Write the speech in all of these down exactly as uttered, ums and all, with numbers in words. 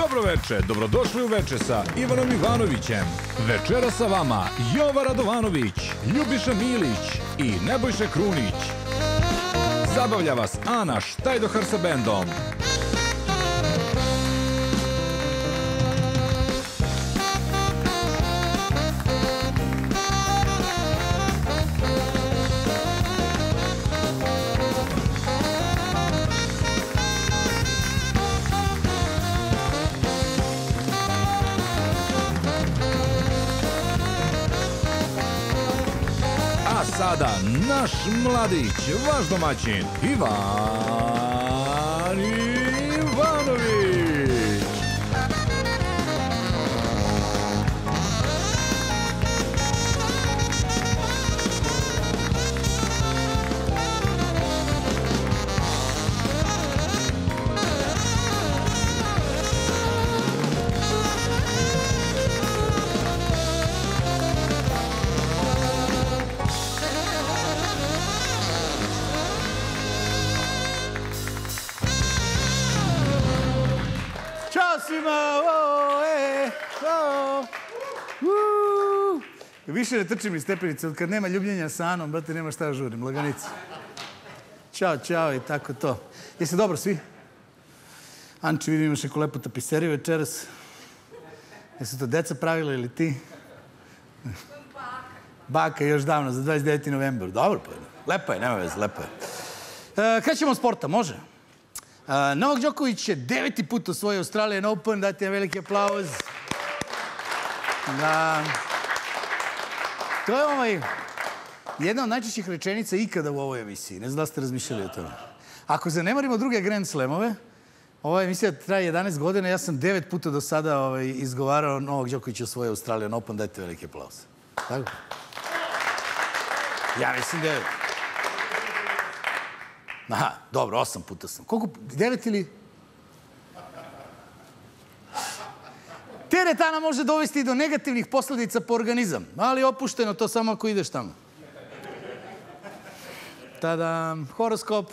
Dobro veče, dobrodošli u Veče sa Ivanom Ivanovićem. Večera sa vama Jova Radovanović, Ljubiša Milić i Nebojša Krunić. Zabavlja vas Ana Štajdohar sa bendom. Sada naš mladić, vaš domaćin, Ivan Ivanović. Više ne trčim iz stepenice, ali kad nema ljubljenja sa Anom, brate, nema šta žurim, laganica. Ćao, ćao i tako to. Jeste dobro svi? Anči, vidim imaš neku lepu tapiseriju večeras. Jesu to deca pravila ili ti? Baka još davno, za dvadeset deveti novembar. Dobro, pa lepo je, nema veze, lepo je. Krećemo od sporta, može? Novak Đoković je deveti put osvojio Australian Open. Dajte nam veliki aplauz. Da... To je jedna od najčešćih rečenica ikada u ovoj emisiji. Ne znam da ste razmišljali o tome. Ako zanemarimo druge Grand Slamove, ova emisija traje jedanaest godina, ja sam devet puta do sada izgovarao Novak Đoković osvojio Australian Open. Dajte velike aplauze. Tako? Ja mislim devet. Aha, dobro, osam puta sam. Koliko? Devet ili... Teretana može dovesti i do negativnih posledica po organizam, ali opušteno to samo ako ideš tamo. Tadam, horoskop.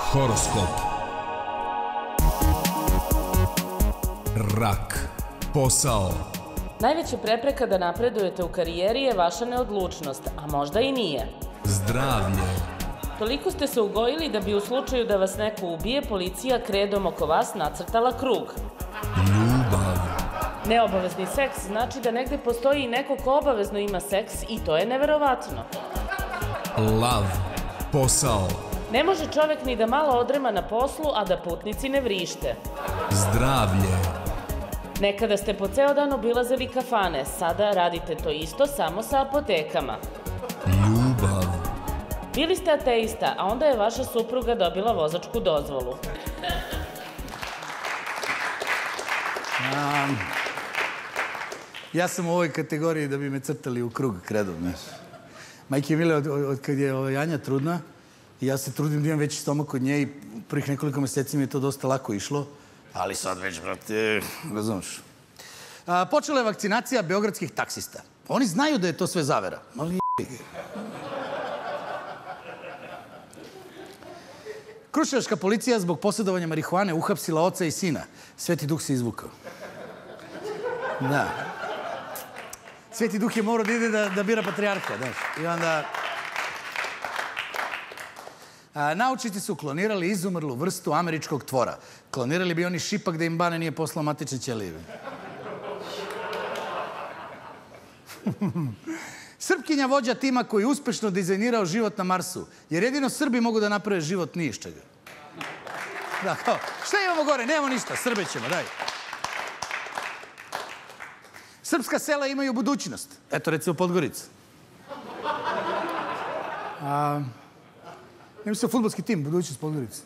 Horoskop. Rak. Posao. Najveća prepreka da napredujete u karijeri je vaša neodlučnost, a možda i nije. Zdravlje. Toliko ste se ugojili da bi u slučaju da vas neko ubije, policija kredom oko vas nacrtala krug. Ljubav. Neobavezni seks znači da negde postoji i neko ko obavezno ima seks i to je neverovatno. Lav. Posao. Ne može čovek ni da malo odrema na poslu, a da putnici ne vrište. Zdravlje. Nekada ste po ceo dan obilazili kafane, sada radite to isto samo sa apotekama. Ljubav. Bili ste ateista, a onda je vaša supruga dobila vozačku dozvolu. Ja sam u ovoj kategoriji da bi me crtali u krug, kredom. Majke Mile, od kad je Anja trudna, ja se trudim da imam veći stomak od nje i prvih nekoliko meseci mi je to dosta lako išlo. Ali sad već, brate, razumiješ. Počela je vakcinacija beogradskih taksista. Oni znaju da je to sve zavera. Ali je... Kruševačka policija zbog posjedovanja marihuane uhapsila oca i sina. Sveti Duh se izvukao. Da. Sveti Duh je morao da ide da bira patrijarha, znaš. I onda... Naučnici su klonirali izumrlu vrstu američkog tvora. Klonirali bi oni šipak da im Bane nije poslao matične ćelijeve. Srpkinja vođa tima koji je uspešno dizajnirao život na Marsu, jer jedino Srbi mogu da naprave život ni iz čega. Da, kao, šta imamo gore? Nemamo ništa, Srbe ćemo, daj. Srpska sela imaju budućnost. Eto, recimo Podgorica. Ne mislim, fudbalski tim, budućnost Podgorica.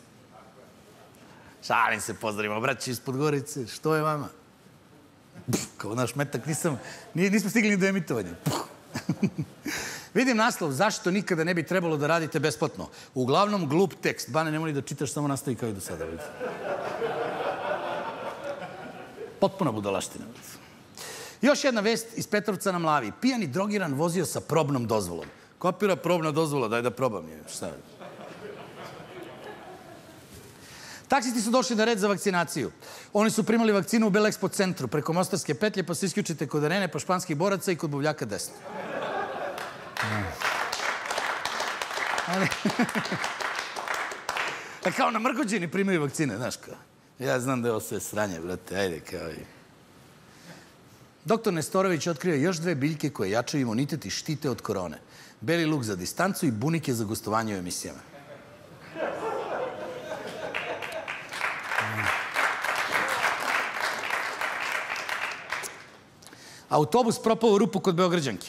Šalim se, pozdravimo, braći iz Podgorice, što je vama? Kao naš metak, nismo stigli ni do emitovanja. Vidim naslov, zašto nikada ne bi trebalo da radite besplatno. Uglavnom, glup tekst. Bane, ne moli da čitaš, samo nastavi kao i do sada. Potpuna budalaština. Još jedna vest iz Petrovca na Mlavi. Pijani drogiran vozio sa probnom dozvolom. Kopira probna dozvola, daj da probam je. Taksisti su došli na red za vakcinaciju. Oni su primali vakcinu u Belexpo centru, preko Mostarske petlje, pa se isključite kod Arene, pa Španskih boraca i kod Buvljaka desno. Kao na Mrgođini primaju vakcine, znaš kao. Ja znam da je ovo sve sranje, brate, ajde kao i... Doktor Nestorović otkrio još dve biljke koje jačaju imunitet i štite od korone. Beli luk za distancu i bunike za gostovanje u emisijama. Autobus propao u rupu kod Beograđanke.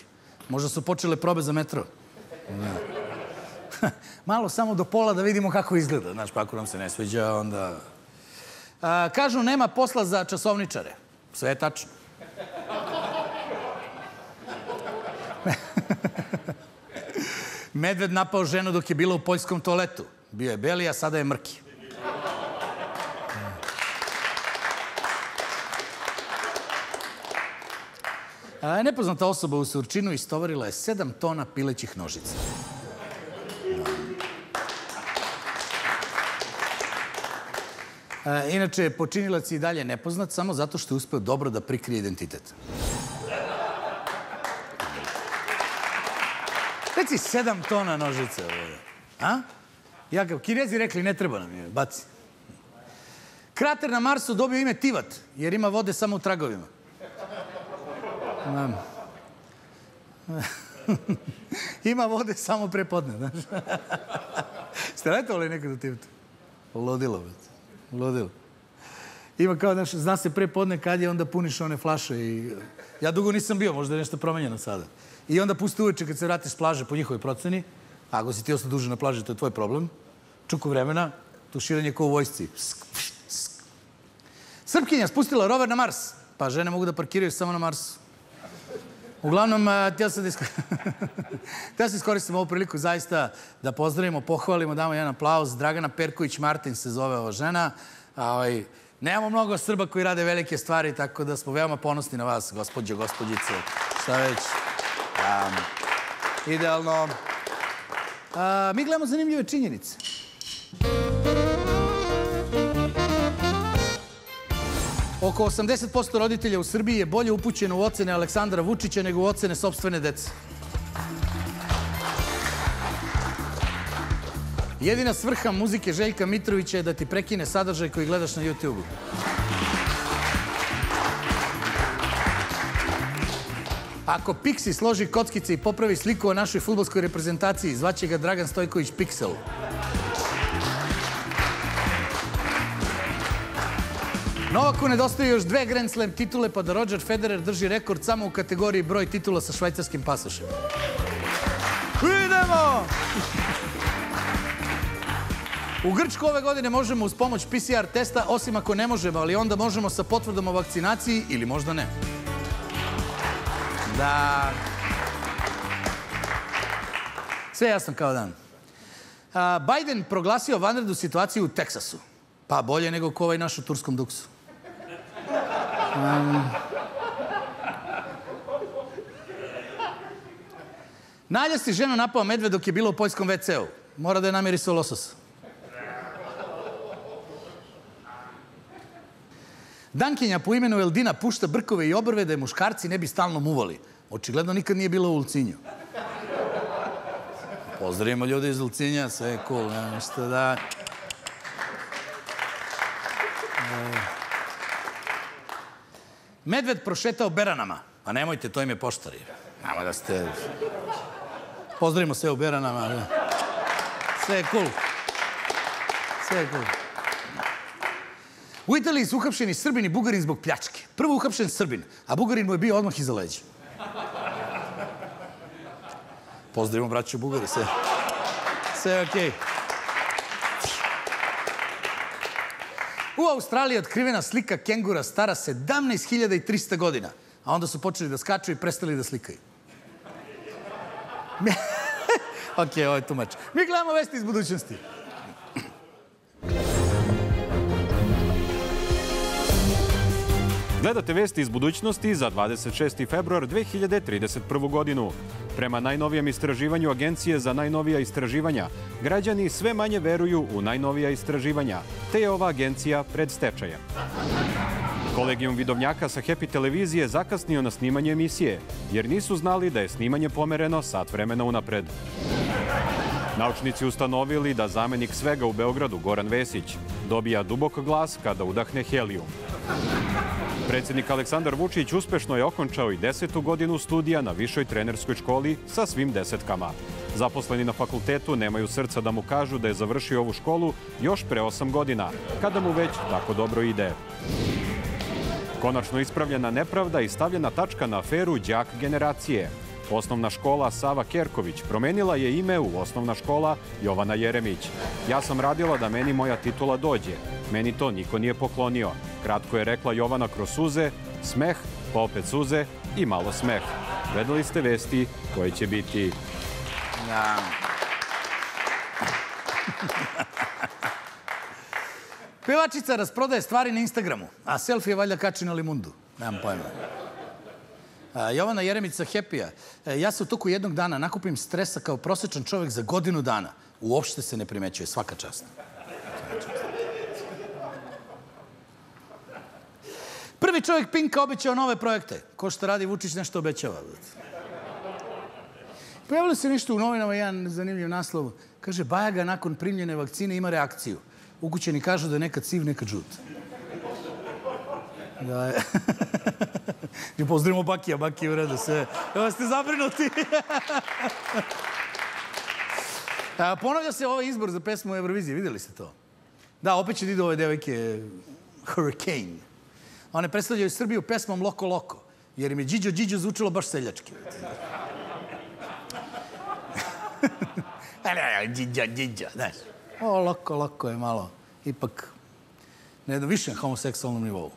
Možda su počele probe za metro. Malo samo do pola da vidimo kako izgleda. Znaš, pa ako nam se ne sviđa, onda... Kažu, nema posla za časovničare. Sve je tačno. Medved napao ženu dok je bila u poljskom toaletu. Bio je beli, a sada je mrki. Nepoznata osoba u Surčinu istovarila je sedam tona pilećih nožica. Inače, počinilac je i dalje nepoznat samo zato što je uspeo dobro da prikrije identitet. Reci sedam tona nožica. Kinezi rekli, ne treba nam je, baci. Krater na Marsu dobio ime Tivat, jer ima vode samo u tragovima. Ima vode samo prepodne, znaš. Ste letovali nekada u Tivatu? Ludilo, baci. Ludilo. Ima kao, znaš, zna se prepodne kad je, onda puniš one flaše i... Ja dugo nisam bio, možda je nešto promenjeno sada. I onda pusti uveče kad se vratiš s plaže po njihovoj proceni, ako si ti ostao duže na plaži, to je tvoj problem, čuku vremena, tuširanje kao u vojsci. Srpkinja spustila rover na Mars. Pa žene mogu da parkiraju samo na Marsu. Uglavnom, htio sam iskoristim ovu priliku zaista da pozdravimo, pohvalimo, damo jedan aplauz. Dragana Perković-Martin se zove ova žena. Nemamo mnogo Srba koji rade velike stvari, tako da smo veoma ponosni na vas, gospođo, gospođice, šta već. Idealno. Mi gledamo zanimljive činjenice. Oko osamdeset posto roditelja u Srbiji je bolje upućeno u ocene Aleksandra Vučića nego u ocene sopstvene dece. Jedina svrha muzike Željka Mitrovića je da ti prekine sadržaj koji gledaš na YouTube-u. Ako Pixi složi kockice i popravi sliku o našoj fudbalskoj reprezentaciji, zvaće ga Dragan Stojković Pixel. Novaku nedostaju još dve Grand Slam titule pa da Roger Federer drži rekord samo u kategoriji broj titula sa švajcarskim pasošem. Idemo! U Grčku ove godine možemo uz pomoć P C R testa, osim ako ne možemo, ali onda možemo sa potvrdom o vakcinaciji ili možda ne. Da... Sve jasno kao dan. Biden proglasio vanrednu situaciju u Teksasu. Pa bolje nego ko ovaj naš u turskom duksu. Naljast je ženu napao medved dok je bila u poljskom ve ce u. Mora da je namirisao losos. Dankinja po imenu Eldina pušta brkove i obrve da je muškarci ne bi stalno muvali. Očigledno nikad nije bila u Ulcinju. Pozdravimo ljude iz Ulcinja, sve je cool, nema ništa da... Medved prošetao beranama. Pa nemojte, to im je poštari. Nama da ste... Pozdravimo sve u beranama. Sve je cool. Sve je cool. U Italiji su uhapšeni Srbin i Bugarin zbog pljačke. Prvo uhapšen Srbin, a Bugarin mu je bio odmah iza leđa. Pozdravimo braću Bugari, sve. Sve je okej. U Australiji je otkrivena slika kengura stara sedamnaest hiljada i trista godina, a onda su počeli da skaču i prestali da slikaju. Ok, ovo je tumač. Mi gledamo vesti iz budućnosti. Gledate vesti iz budućnosti za dvadeset šesti februar dve hiljade trideset prvu. godinu. Prema najnovijem istraživanju Agencije za najnovija istraživanja, građani sve manje veruju u najnovija istraživanja, te je ova agencija pred stečajem. Kolegijum vidovnjaka sa Happy televizije zakasnio na snimanje emisije, jer nisu znali da je snimanje pomereno sat vremena unapred. Naučnici ustanovili da zamenik svega u Beogradu, Goran Vesić, dobija dubok glas kada udahne helijum. Predsjednik Aleksandar Vučić uspešno je okončao i desetu godinu studija na višoj trenerskoj školi sa svim desetkama. Zaposleni na fakultetu nemaju srca da mu kažu da je završio ovu školu još pre osam godina, kada mu već tako dobro ide. Konačno ispravljena nepravda i stavljena tačka na aferu đak generacije. Osnovna škola Sava Kerković promenila je ime u Osnovna škola Jovana Jeremić. Ja sam radila da meni moja titula dođe. Meni to niko nije poklonio. Kratko je rekla Jovana kroz suze, smeh, pa opet suze i malo smeh. Gledali ste vesti koje će biti... Da. Pevačica rasprodaje stvari na Instagramu, a selfie je valjda kači na Limundu. Nemam pojma. Jovana Jeremić sa Happy-a. Ja se u toku jednog dana nakupim stresa kao prosječan čovjek za godinu dana. Uopšte se ne primećuje, svaka čast. Prvi čovjek Pinka obećao nove projekte. Ko što radi Vučić nešto obećava. Pojavilo se nešto u novinama, jedan zanimljiv naslov. Kaže, Bajaga nakon primljene vakcine ima reakciju. Ukućeni kažu da je nekad siv, nekad žut. Da je... I pozdravimo Bakija, Bakija, u redu sve. Evo ste zabrinuti. Ponavlja se ovaj izbor za pesmu Eurovizije, vidjeli ste to? Da, opet će idu ove devojke Hurricane. One predstavljaju Srbiju pesmom Loko Loko, jer im je Điđo Điđo zvučilo baš seljački. Điđo Điđo, znaš. O, Loko Loko je malo, ipak, na jednom višem homoseksualnom nivou.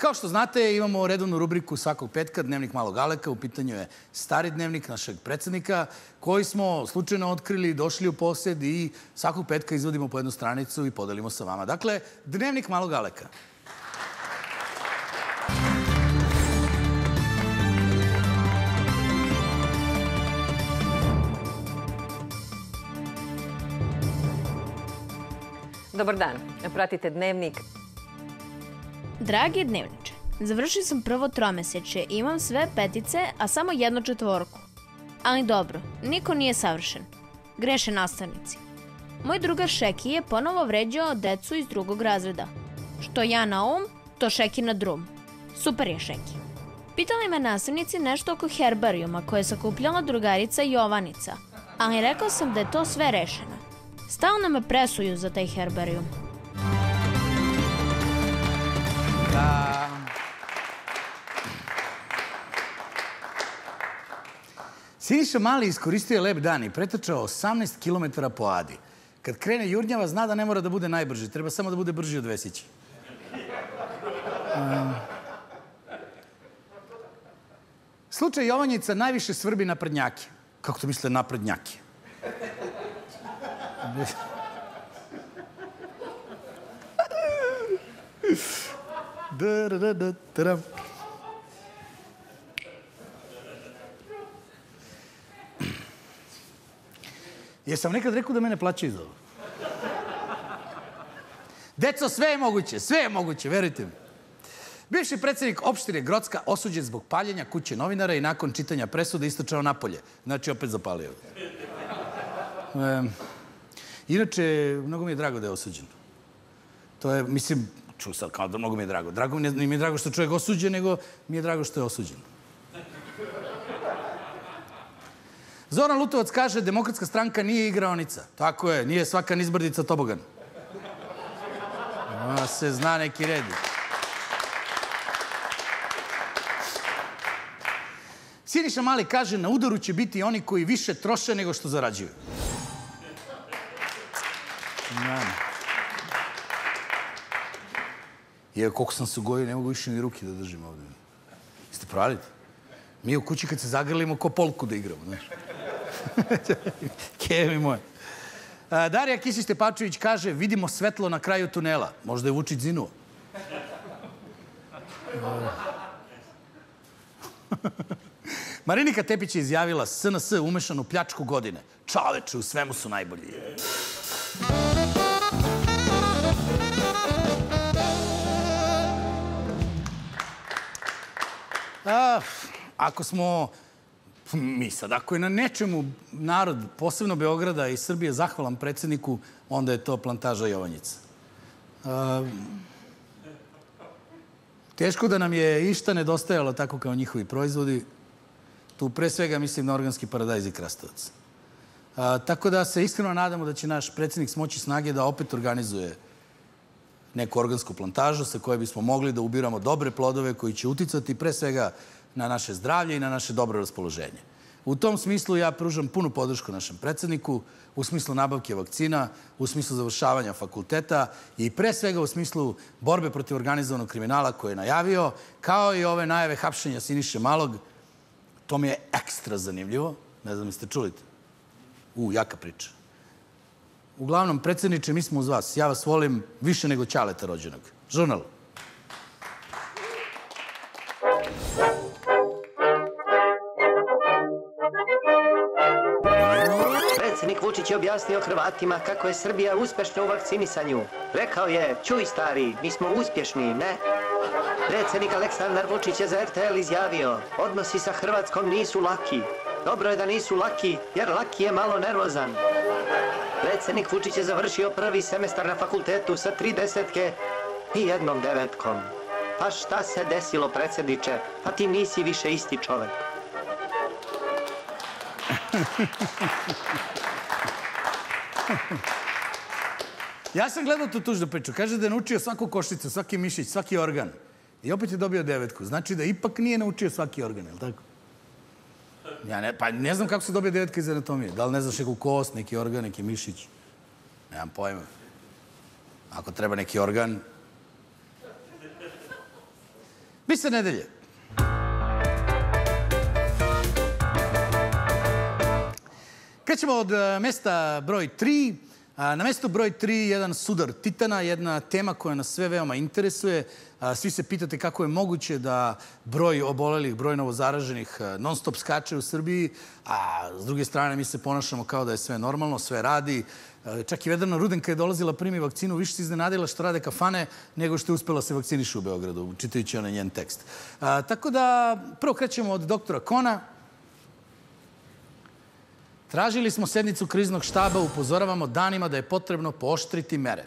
Kao što znate, imamo redovnu rubriku svakog petka, Dnevnik Malog Aleka. U pitanju je stari dnevnik našeg predsjednika, koji smo slučajno otkrili, došli u posjed i svakog petka izvodimo po jednu stranicu i podelimo sa vama. Dakle, Dnevnik Malog Aleka. Dobar dan. Pratite Dnevnik. Dragi dnevniče, završio sam prvo tromeseče i imam sve petice, a samo jednu četvorku. Ali dobro, niko nije savršen. Greše nastavnici. Moj drugar Šeki je ponovo vređao decu iz drugog razreda. Što ja na um, to Šeki na drum. Super je Šeki. Pitali me nastavnici nešto oko herbarijuma koje je sakupljala drugarica Jovanica, ali rekao sam da je to sve rešeno. Stalno me presuju za taj herbarijum. Siniša Mali iskoristio je lep dan i pretrčao osamnaest kilometara po Adi. Kad krene jurnjava, zna da ne mora da bude najbrži, treba samo da bude brži od Vesića. Slučaj Jovanjica najviše svrbi naprednjake. Kako to misle naprednjake? Jesam nekad rekao da mene plaćaju za ovo? Deco, sve je moguće, sve je moguće, verujte mi. Bivši predsjednik opštine Grocka osuđen zbog paljenja kuće novinara i nakon čitanja presude istrčao napolje. Znači, opet zapalio. Inače, mnogo mi je drago da je osuđen. To je, mislim... Ču sad, kao da mnogo mi je drago. Drago mi je drago što je čovjek osuđen, nego mi je drago što je osuđen. Zoran Lutovac kaže, Demokratska stranka nije igraonica. Tako je, nije svaka nizbrdica tobogan. Ona se zna neki redi. Siniša Mali kaže, na udaru će biti oni koji više troše nego što zarađuju. Nani. Jer koliko sam se ugojio, ne mogu više ni ruke da držim ovdje. Jeste pravili? Mi u kući kad se zagrlimo, ko polku da igramo, znaš. Kemi moje. Darija Kisić-Tepačević kaže, vidimo svetlo na kraju tunela. Možda je Vučić zinuo. Marinika Tepić je izjavila S N S umešan u pljačku godine. Čoveče, u svemu su najbolji. Ako smo... Mi sad, ako je na nečemu narod, posebno Beograda i Srbije, zahvalan predsjedniku, onda je to plantaža Jovanjica. Teško da nam je išta nedostajalo tako kao njihovi proizvodi. Tu pre svega mislim na organski paradajz i krastavac. Tako da se iskreno nadamo da će naš predsjednik smoći snage da opet organizuje neku organsku plantažu sa kojoj bismo mogli da ubiramo dobre plodove koji će uticati pre svega na naše zdravlje i na naše dobro raspoloženje. U tom smislu ja pružam punu podršku našem predsjedniku, u smislu nabavke vakcina, u smislu završavanja fakulteta i pre svega u smislu borbe protiv organizovanog kriminala koje je najavio, kao i ove najave hapšenja Siniše Malog. To mi je ekstra zanimljivo. Ne znam, jeste čuli? U, jaka priča. Uglavnom, predsjedniče, mi smo uz vas. Ja vas volim više nego Ćaleta rođenog. Žurnal. Predsjednik Vučić je objasnio Hrvatima kako je Srbija uspešna u vakcinisanju. Rekao je, čuj stari, mi smo uspješni, ne? Predsjednik Aleksandar Vučić je za R T L izjavio, odnosi sa Hrvatskom nisu laki. Dobro je da nisu laki, jer laki je malo nervozan. Predsjednik Vučić je završio prvi semestar na fakultetu sa tri desetke i jednom devetkom. Pa šta se desilo, predsjedniče? Pa ti nisi više isti čovek. Ja sam gledao tu tužnu priču. Kaže da je naučio svaku košticu, svaki mišić, svaki organ. I opet je dobio devetku. Znači da ipak nije naučio svaki organ, je li tako? Pa ne znam kako se dobije devetka iz anatomije. Da li ne znaš neku kost, neki organ, neki mišić? Nemam pojma. Ako treba neki organ... Vi se nedelje. Krećemo od mesta broj tri. Na mestu broj tri je jedan sudar titana, jedna tema koja nas sve veoma interesuje. Svi se pitate kako je moguće da broj obolelih, broj novozaraženih non stop skače u Srbiji, a s druge strane mi se ponašamo kao da je sve normalno, sve radi. Čak i Vedrana Rudin kada je dolazila primi vakcinu, više se iznenadila što rade kafane nego što je uspela se vakciniše u Beogradu, čitajući onaj njen tekst. Tako da prvo krećemo od doktora Kona. Tražili smo sednicu kriznog štaba, upozoravamo danima da je potrebno pooštriti mere.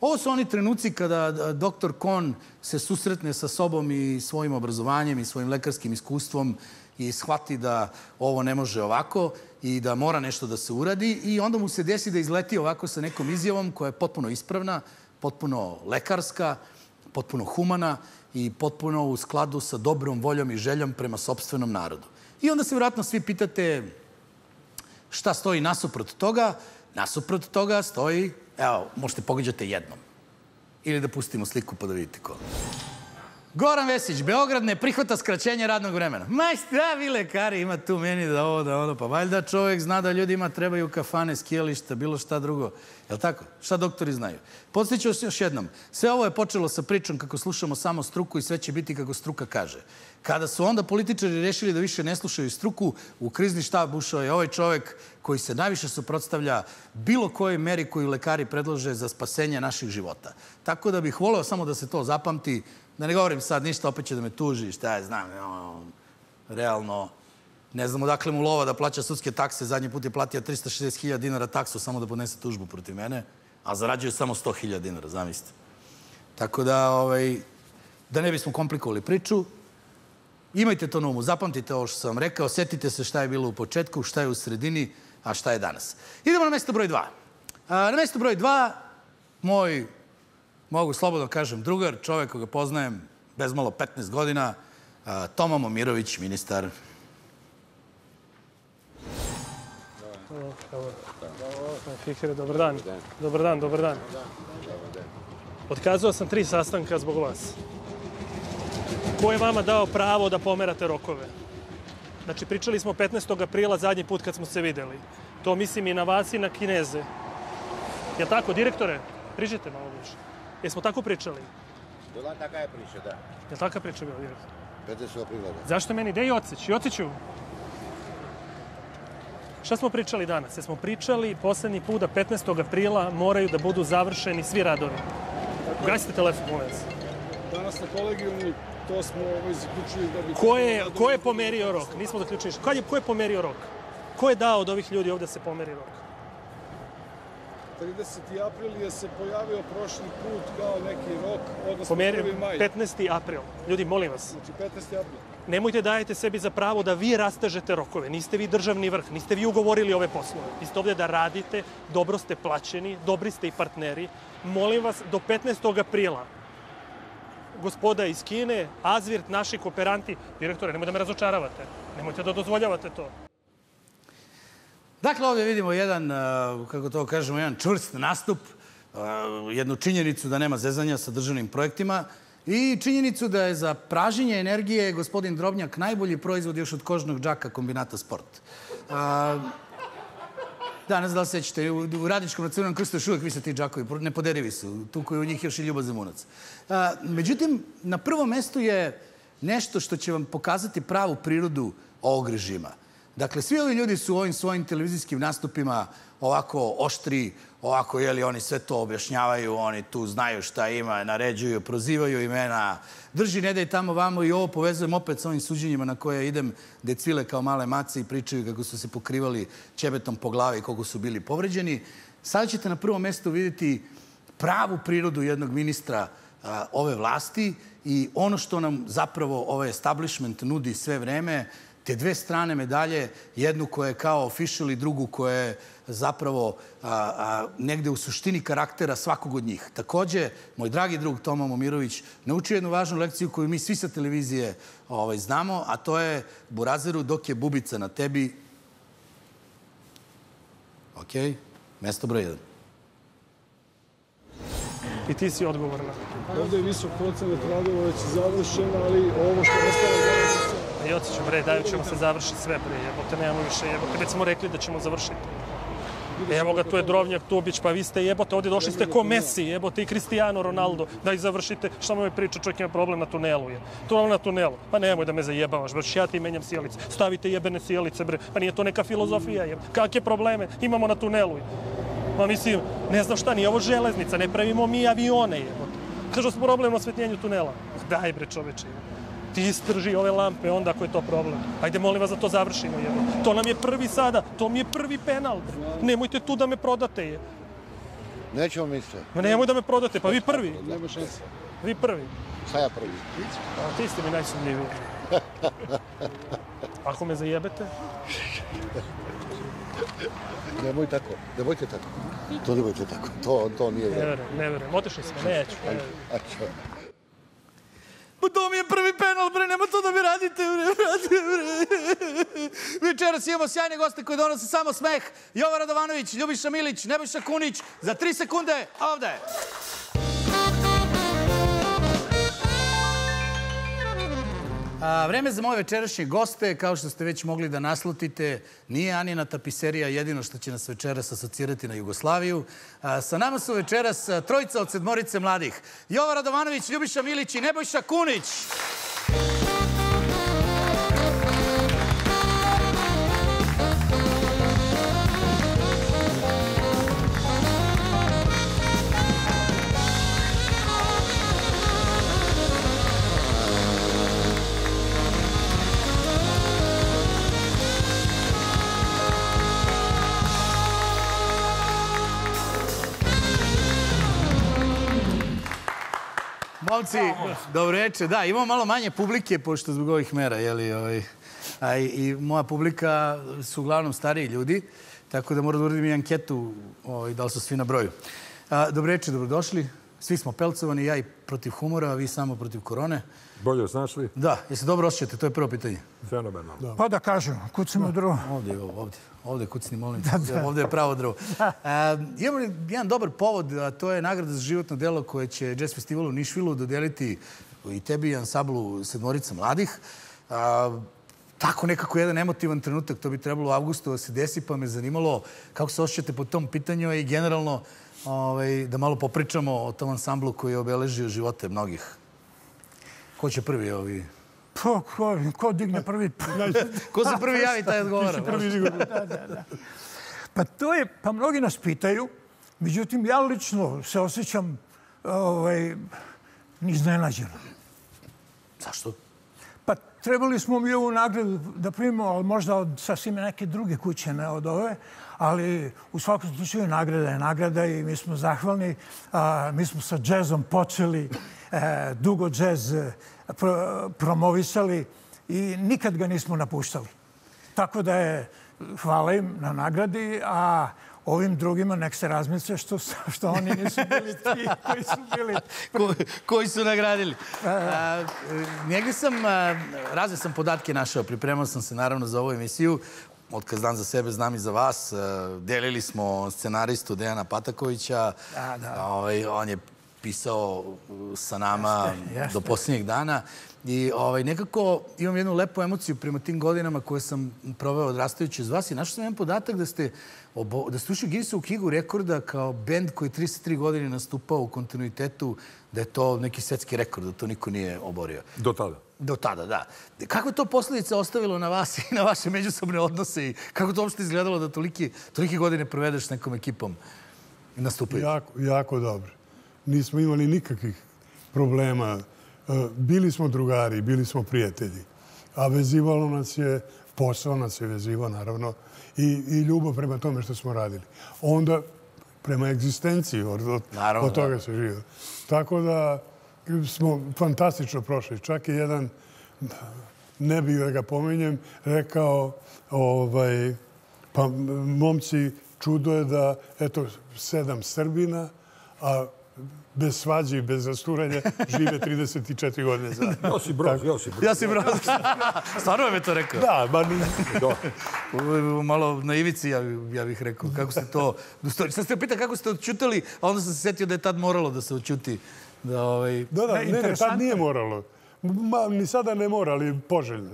Ovo su oni trenuci kada doktor Kon se susretne sa sobom i svojim obrazovanjem i svojim lekarskim iskustvom i shvati da ovo ne može ovako i da mora nešto da se uradi i onda mu se desi da izleti ovako sa nekom izjavom koja je potpuno ispravna, potpuno lekarska, potpuno humana i potpuno u skladu sa dobrom voljom i željom prema sopstvenom narodu. I onda se vjerojatno svi pitate... Šta stoji nasuprot toga? Nasuprot toga stoji, evo, možete pogađate jednom. Ili da pustimo sliku pa da vidite ko. Goran Vesić, Beograd ne prihvata skraćenje radnog vremena. Ma šta vi lekari, ima tu meni da ovo, da ono, pa valjda čovjek zna da ljudima trebaju kafane, skijališta, bilo šta drugo. Jel' tako? Šta doktori znaju? Podsjeću još jednom, sve ovo je počelo sa pričom kako slušamo samo struku i sve će biti kako struka kaže. Kada su onda političari rešili da više ne slušaju struku, u krizni štab ušao je ovaj čovjek koji se najviše suprotstavlja bilo kojoj meri koju lekari predlože za spasenje naših života. Tako da bih voleo samo da se to zapamti. Da ne govorim sad ništa, opet će da me tuži, šta ja znam, realno, ne znam odakle mu lova da plaća sudske takse, zadnji put je platio tristo šezdeset hiljada dinara taksu samo da podnese tužbu protiv mene, a zarađuje samo sto hiljada dinara, zamislite. Tako da, da ne bismo komplikovali priču, imajte to na umu, zapamtite ovo što sam vam rekao, setite se šta je bilo u početku, šta je u sredini, a šta je danas. Idemo na mesto broj dva. Na mesto broj dva, moj... Mogu slobodno kažem drugar, čovjek koga poznajem bez malo petnaest godina, Toma Momirović, ministar. Dobar dan. Dobar dan, dobar dan. Otkazao sam tri sastanka zbog vas. Ko je vama dao pravo da pomerate rokove? Znači, pričali smo petnaestog aprila zadnji put kad smo se videli. To mislim i na vas i na Kineze. Jel' tako, direktore? Priđite malo više. Jesmo tako pričali? Bila taka je priča, da. Je taka priča bila, vjerujem? pedesetog aprila, da. Zašto meni? Gde je Jocić? Jociću? Šta smo pričali danas? Jesmo pričali poslednji put da petnaestog aprila moraju da budu završeni svi radovi. Ugasite telefon, molim vas. Danas na kolegijumu to smo zaključili da bi... Ko je pomerio rok? Nismo zaključili. Ko je pomerio rok? Ko je dao od ovih ljudi ovde da se pomeri rok? tridesetog aprila je se pojavio prošli put kao neki rok, odnosno prvi maj. petnaesti april. Ljudi, molim vas. Znači, petnaesti april. Nemojte dajete sebi za pravo da vi rastežete rokove. Niste vi državni vrh, niste vi ugovorili ove poslove. Vi ste ovde da radite, dobro ste plaćeni, dobri ste i partneri. Molim vas, do petnaestog aprila, gospoda iz Kine, Azvirt, naši kooperanti, direktore, nemojte da me razočaravate. Nemojte da dozvoljavate to. Dakle, ovdje vidimo jedan, kako to kažemo, jedan čvrst nastup, jednu činjenicu da nema zezanja sa državnim projektima i činjenicu da je za pražnjenje energije gospodin Drobnjak najbolji proizvod još od kožnog džaka kombinata Sport. Danas, da li sećate, u Radničkom nacionalnom krstu još uvijek vise ti džakovi, nepoderivi su, tu koji u njih još i ljubav za munac. Međutim, na prvom mestu je nešto što će vam pokazati pravu prirodu ovog režima. Dakle, svi ovi ljudi su u ovim svojim televizijskim nastupima ovako oštri, ovako, jeli, oni sve to objašnjavaju, oni tu znaju šta ima, naređuju, prozivaju imena, drži ne daj tamo vamo i ovo povezujem opet sa ovim suđenjima na koje idem gde cvile kao male mace i pričaju kako su se pokrivali ćebetom po glavi i koliko su bili povređeni. Sada ćete na prvom mestu vidjeti pravu prirodu jednog ministra ove vlasti i ono što nam zapravo ovaj establishment nudi sve vreme, te dve strane medalje, jednu koja je kao official i drugu koja je zapravo negde u suštini karaktera svakog od njih. Takođe, moj dragi drug Toma Momirović naučio jednu važnu lekciju koju mi svi sa televizije znamo, a to je Burazeru dok je bubica na tebi. Ok, mesto broj jedan. I ti si odgovorna. Ovde je visok procenat radova već završen, ali ovo što ostalo... Jociću, bre, daju ćemo se završiti sve, bre, jebote, nemamo više, jebote, već smo rekli da ćemo završiti. Evo ga, tu je Drobnjak, Tubić, pa vi ste, jebote, ovdje došli ste ko Messi, jebote, i Cristiano Ronaldo, da ih završite, šta mi priča, čovjek ima problem na tunelu, je. Problem na tunelu, pa nemoj da me zajebavaš, bre, ja ti menjam sjelice, stavite jebene sjelice, bre, pa nije to neka filozofija, jebote, kakve probleme imamo na tunelu, je. Ma mislim, ne znam šta, nije ovo železnica, ne pravimo mi avione, jebote. Kažu smo problem na osvetljenju tunela. Daj, bre, čoveče, ti istrži ove lampe, onda ako je to problem. Ajde, molim vas da to završimo, jebote. To nam je prvi sada, to mi je prvi penal. Nemojte tu da me prodate, je. Nećemo mi se. Ma nemoj da me prodate, pa vi prvi. Nema šanse. Vi prvi. Šta ja prvi? Ti ste mi najsumljiviji. Ako me zajebete? Nemoj tako, nemojte tako. To nemojte tako, to nije... Ne verujem, ne verujem. Otišli smo, neću. To mi je prvi penal, bre, nema to da mi radite, bre. Večeras imamo sjajne goste koji donose samo smeh. Jovan Radovanović, Ljubiša Milić, Nebojša Kunić. Za tri sekunde, ovde. Vreme za moje večerašnje goste, kao što ste već mogli da naslutite, nije Anina tapiserija jedino što će nas večeras asocirati na Jugoslaviju. Sa nama su večeras trojica od sedmorice mladih. Jovan Radovanović, Ljubiša Milić i Nebojša Kunić. Momci, dobro veče. Da, imamo malo manje publike, pošto zbog ovih mera, jeli? I moja publika su uglavnom stariji ljudi, tako da moram da uradim i anketu da li su svi na broju. Dobro veče, dobrodošli. Svi smo pelcovani, ja i protiv humora, a vi samo protiv korone. Bolje vas našli? Da, jeste dobro osjećate, to je prvo pitanje. Fenomenalno. Pa da kažem, kucimo drvo. Ovdje je ovo, ovdje. Ovdje kucni, molim se. Ovdje je pravo drvo. Imamo jedan dobar povod, a to je nagrada za životno delo koje će Jazz Festivalu u Nišvilu dodeliti i tebi i ansablu Sedmorica mladih. Tako nekako jedan emotivan trenutak, to bi trebalo u avgustu da se desi, pa me zanimalo kako se osjećate po tom pitanju i generalno da malo popričamo o tom ansamblu koji je obeležio živote mnogih. Ko će prvi ovi? Pa, ko digne prvi? Ko se prvi javi, taj odgovara. Pa to je, pa mnogi nas pitaju, međutim, ja lično se osjećam iznenađeno. Zašto? Pa trebali smo mi ovu nagradu da primimo, ali možda od sasvim neke druge kuće, ne od ove, ali u svakom slučaju nagrada je nagrada i mi smo zahvalni. Mi smo sa džezom počeli, dugo džez promovisali i nikad ga nismo napuštali. Tako da je, hvala im na nagradi, a ovim drugima nek se razmisle što oni nisu bili ti koji su bili. Koji su nagradili. Negdje sam, razvio sam podatke našao, pripremao sam se naravno za ovu emisiju. Otkaz dan za sebe znam i za vas. Delili smo scenaristu Dejana Patakovića. On je pisao sa nama do posljednjeg dana. I nekako imam jednu lepu emociju prema tim godinama koje sam proveo odrastajući iz vas. I našao sam jedan podatak da ste ušli u Guinnessovu knjigu rekorda kao bend koji trideset tri godine nastupao u kontinuitetu, da je to neki svetski rekord, da to niko nije oborio. Do tada. Do tada, da. Kako je to posljedica ostavilo na vas i na vaše međusobne odnose i kako to uopšte izgledalo da tolike godine provedeš s nekom ekipom nastupajući? Jako dobro. Nismo imali nikakvih problema. Bili smo drugari, bili smo prijatelji. A vezivalo nas je, posao nas je vezivao, naravno, i ljubav prema tome što smo radili. Onda prema egzistenciji, od toga se živio. Tako da smo fantastično prošli. Čak i jedan, ne bih da ga pominjem, rekao, pa momci, čudo je da, eto, sedam Srbina, a bez svađe i bez zasturanja žive trideset četiri godine zajedno. Josip Broz, Josip Broz. Josip Broz. Stvarno vam je to rekao? Da, ba nisam. Malo na ivici, ja bih rekao. Kako ste to... Sad ste pitali kako ste odćutali, a onda sam se setio da je tad moralo da se odćuti. Da, ne, tad nije moralo. Ni sada ne mora, ali poželjno.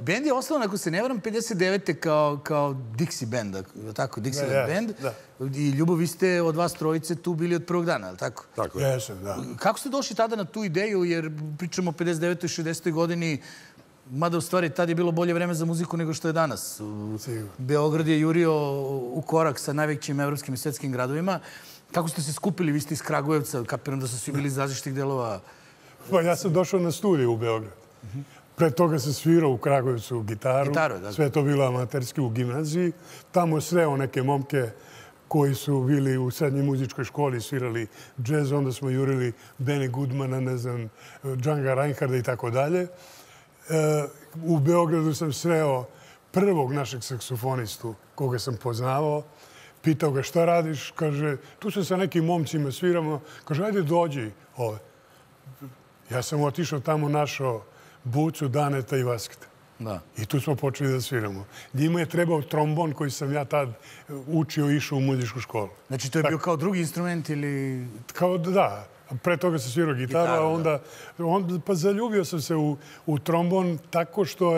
Bend je osnovan, ako se ne varam, pedeset devete kao Dixie Band, tako, Dixie Band. I Ljubo, vi ste od vas trojice tu bili od prvog dana, ali tako? Tako je. Kako ste došli tada na tu ideju, jer pričamo o pedeset devetoj i šezdesetoj godini, mada u stvari tada je bilo bolje vreme za muziku nego što je danas. Beograd je jurio u korak sa najvećim evropskim i svetskim gradovima. Kako ste se skupili? Vi ste iz Kragujevca, kapiram da su svi bili iz različitih delova. Pa ja sam došao na studiju u Beograd. Pre toga sam svirao u Kragujevcu gitaru. Sve to bilo amaterski u gimnaziji. Tamo sreo neke momke koji su bili u srednjoj muzičkoj školi, svirali džez, onda smo jurili Benny Goodmana, ne znam, Džanga Reinharda i tako dalje. U Beogradu sam sreo prvog našeg saksofonistu koga sam poznavao. Pitao ga šta radiš, kaže, tu se sa nekim momcima sviramo, kaže, ajde dođi ove. Ja sam otišao tamo, našao Bucu, Daneta i Vasketa. I tu smo počeli da sviramo. Njima je trebao trombon koji sam ja tad učio i išao u muzičku školu. Znači to je bio kao drugi instrument ili... Kao da, pre toga sam svirao gitaru, a onda... Pa zaljubio sam se u trombon tako što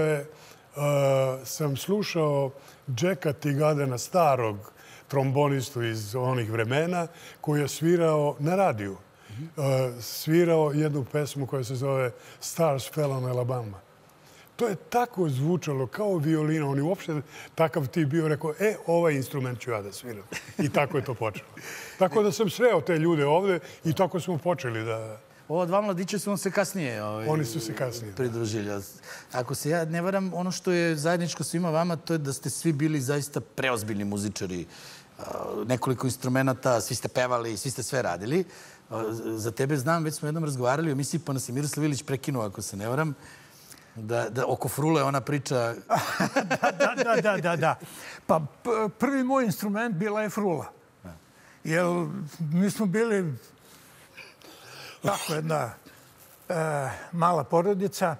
sam slušao Jacka Tigadena, starog trombonistu iz onih vremena, koji je svirao na radiju. Svirao jednu pesmu koja se zove Stars Fell on Alabama. To je tako zvučalo, kao violina. On je uopšte takav ti bio, rekao, e, ovaj instrument ću ja da sviram. I tako je to počelo. Tako da sam sreo te ljude ovde i tako smo počeli da... Ova dva mladića su vam se kasnije pridružili. Ako se ja ne varam, ono što je zajedničko svima vama, to je da ste svi bili zaista preozbiljni muzičari. Nekoliko instrumenta, svi ste pevali, svi ste sve radili. Za tebe znam, već smo jednom razgovarali o misiji, pa nas je Miroslav Ilić prekinuo, ako se ne varam. Oko frule ona priča... Da, da, da, da. Pa prvi moj instrument bila je frula. Jer mi smo bili... Tako, jedna mala porodica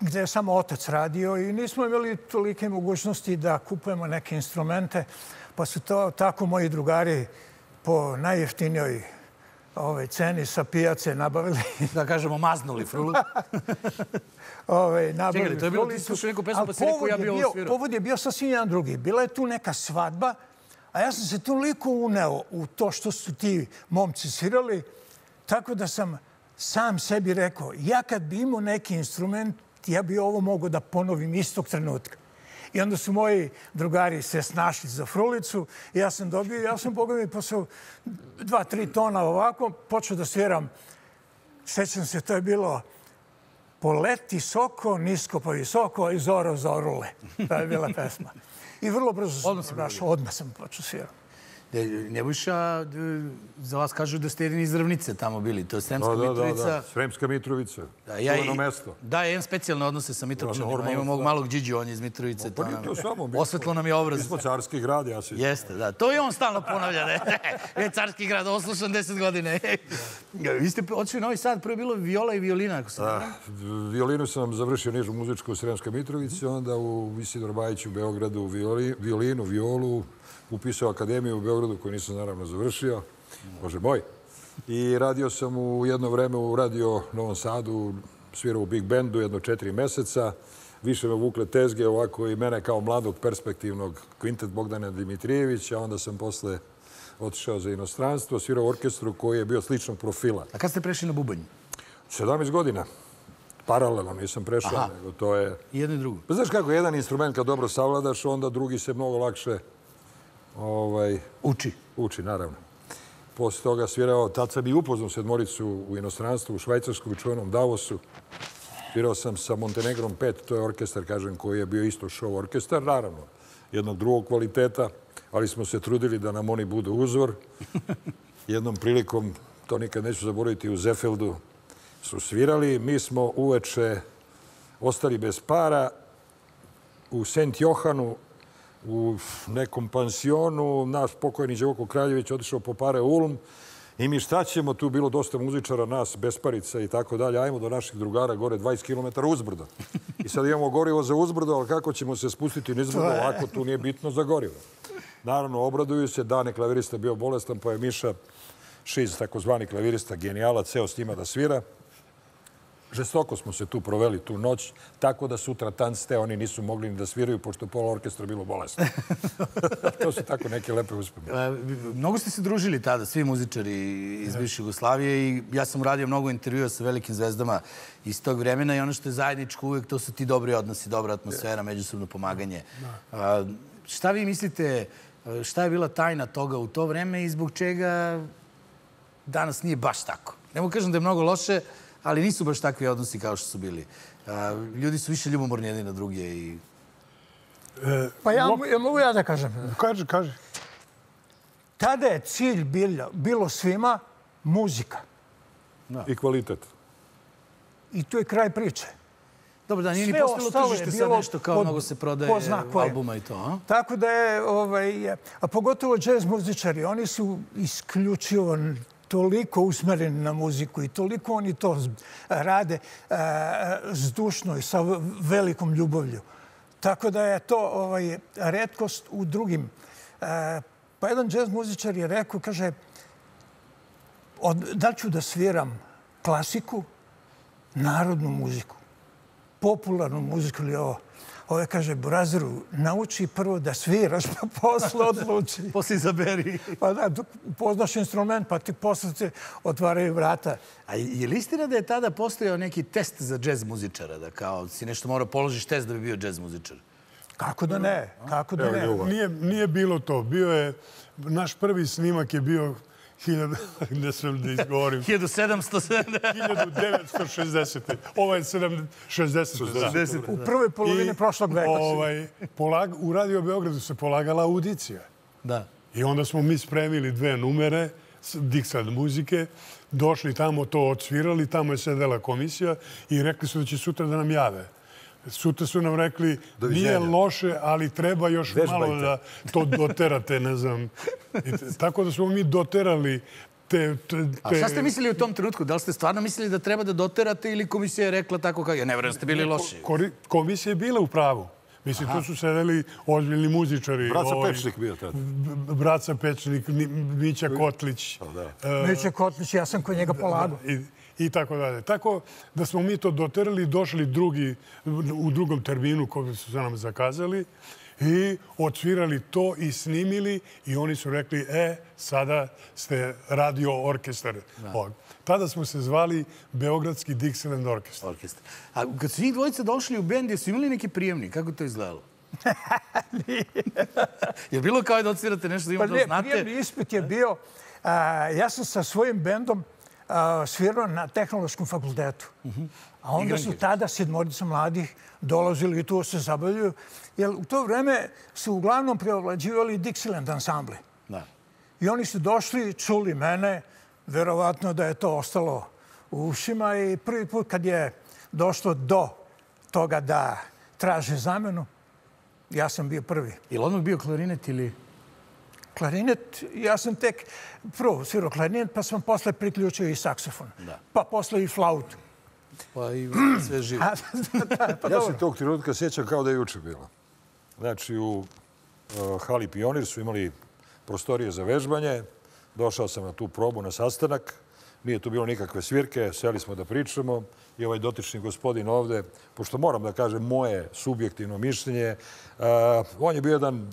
gdje je samo otac radio i nismo imali tolike mogućnosti da kupujemo neke instrumente, pa su to tako moji drugari po najjeftinijoj ceni sa pijace nabavili. Da kažemo, maznuli frulu. Čekaj, to je bilo, ti slušao neku pesmu, pa si rekao, ja bi ovo svirao. Povod je bio sasvim jedan drugi. Bila je tu neka svadba, A ja sam se toliko uneo u to što su ti momci svirali, tako da sam sam sebi rekao, ja kad bi imao neki instrument, ja bi ovo mogao da ponovim istog trenutka. I onda su moji drugari se snašli za frulicu i ja sam dobio, ja sam pogledao i posle dva, tri tona ovako, počeo da sviram. Sećam se, to je bilo poleti soko, nisko pa visoko i zoro zorule. To je bila pesma. I vrlo brzo sam našao, odmah sam počeo svirati. Nebojša, za vas kažu da ste jedini iz Ravnice tamo bili. To je Sremska Mitrovica. Da, da, Sremska Mitrovica. Čuveno mesto. Da, ja imam specijalne odnose sa Mitrovićanima. Imam ovog malog Điđu, on je iz Mitrovice. Osvetlo nam je obraz. Mi smo Carski grad, ja se... Jeste, da. To i on stalno ponavlja. Je Carski grad, oslušan deset godine. Vi ste odšli Novi Sad, prvo je bilo viola i violina, ako sam znam. Violinu sam završio Nižu muzičku u Sremska Mitrovici, onda u Isidor Bajić u Beogradu violinu, violu. Upisao akademiju u Beogradu, koju nisam naravno završio, bože moj. I radio sam u jedno vreme u Radio Novom Sadu, svirao u Big Bandu jedno četiri meseca. Više me vukle tezge ovako i mene kao mladog perspektivnog kvintet Bogdana Dimitrijevića. Onda sam posle otišao za inostranstvo, svirao u orkestru koji je bio sličnog profila. A kad ste prešli na bubanj? sedamnaest godina. Paralelno nisam prešao, nego to je... I jedno i drugo. Pa znaš kako, jedan instrument kad dobro savladaš, onda drugi se mnogo lakše... Uči. Uči, naravno. Posle toga svirao, tad sam i upoznao sedmoricu u inostranstvu, u Švajcarskom i čuvenom Davosu. Svirao sam sa Montenegrom pet, to je orkestar, kažem, koji je bio isto show orkestar, naravno, jednog drugog kvaliteta, ali smo se trudili da nam oni budu uzor. Jednom prilikom, to nikad neću zaboraviti, u Zefeldu su svirali. Mi smo uveče ostali bez para u Sent Johanu, u nekom pansionu, naš pokojni Đevoko Kraljević otišao po pare u Ulm i mi šta ćemo, tu bilo dosta muzičara, nas, besparica i tako dalje, ajmo do naših drugara gore dvadeset kilometara uzbrdo. I sad imamo gorivo za uzbrdo, ali kako ćemo se spustiti nizbrdo, ovako tu nije bitno za gorivo. Naravno, obraduju se, Dane klavirista bio bolestan, pa je Miša Šiz, takozvani klavirista, genijalac, ceo s njima da svira. Žestoko smo se tu proveli tu noć, tako da sutra tancite, oni nisu mogli ni da sviraju, pošto pola orkestra bilo bolesno. To su tako neke lepe uspomene. Mnogo ste se družili tada, svi muzičari iz bivše Jugoslavije i ja sam radio mnogo intervjua sa velikim zvezdama iz tog vremena i ono što je zajedničko uvijek, to su ti dobri odnosi, dobra atmosfera, međusobno pomaganje. Šta vi mislite, šta je bila tajna toga u to vreme i zbog čega danas nije baš tako? Ne mogu kažem da je mnogo loše, ali nisu baš takvi odnosi kao što su bili. Ljudi su više ljubomorni jedni na druge i... Pa ja mogu ja da kažem. Kaži, kaži. Tada je cilj bilo svima muzika. I kvalitet. I tu je kraj priče. Dobro, da nije ni postalo tržište sad nešto kao mnogo se prodaje albuma i to. Tako da je, a pogotovo džez muzičari, oni su isključivo... toliko usmereni na muziku i toliko oni to rade zdušno i sa velikom ljubavlju. Tako da je to retkost u drugim. Pa jedan džez muzičar je rekao, kaže, da li ću da sviram klasiku, narodnu muziku, popularnu muziku ili ovo. Ovo je, kaže, Burazeru, nauči prvo da sviraš, pa posle odluči. Posle izaberi. Pa da, poznaš instrument, pa ti posle se otvaraju vrata. A je li istina da je tada postojao neki test za džez muzičara? Da kao si nešto morao položiš test da bi bio džez muzičar? Kako da ne, kako da ne. Nije bilo to. Bio je, naš prvi snimak je bio... Ne smem da izgovorim. hiljadu sedamsto šezdeset. Ovo je šezdeset. U prvoj polovini prošlog veka. U Radio Beogradu se polagala audicija. I onda smo mi spremili dve numere, diktat muzike, došli tamo, to odsvirali, tamo je sedela komisija i rekli su da će sutra da nam jave. Sutra su nam rekli, nije loše, ali treba još malo da to doterate, ne znam. Tako da smo mi doterali te... A šta ste mislili u tom trenutku? Da li ste stvarno mislili da treba da doterate ili komisija je rekla tako kao... Ja ne vjerujem, ste bili loši. Komisija je bila u pravu. Mislim, tu su sedeli ozbiljni muzičari. Braca Pečnik bio tada. Braca Pečnik, Mića Kotlić. Mića Kotlić, ja sam kod njega polagao. I tako dalje. Tako da smo mi to doterali, došli u drugom terminu koji su se nam zakazali I odsvirali to i snimili i oni su rekli, e, sada ste radio orkestar. Tada smo se zvali Beogradski Dixieland orkestar. A kad su njih dvojica došli u bend, su imali neki prijemni? Kako to izgledalo? Je bilo kao da odsvirate nešto ima da znate? Prijemni ispit je bio... Ja sam sa svojim bendom svirao na Tehnološkom fakultetu. A onda su tada sedmorica mladih dolazili i tu se zabavljaju. Jer u to vreme su uglavnom preovlađivali Dixieland ansambli. I oni su došli, čuli mene, verovatno da je to ostalo u ušima. I prvi put kad je došlo do toga da traže zamenu, ja sam bio prvi. Je li odmah bio klarinet ili... Klarinet, ja sam tek prvo svirao klarinet, pa sam posle priključio i saksofon. Pa posle i flautu. Pa i sve živo. Ja se tog trenutka sjećam kao da je juče bilo. Znači, u hali Pionir su imali prostorije za vežbanje. Došao sam na tu probu, na sastanak. Nije tu bilo nikakve svirke, seli smo da pričamo. I ovaj dotični gospodin ovde, pošto moram da kažem moje subjektivno mišljenje, on je bio jedan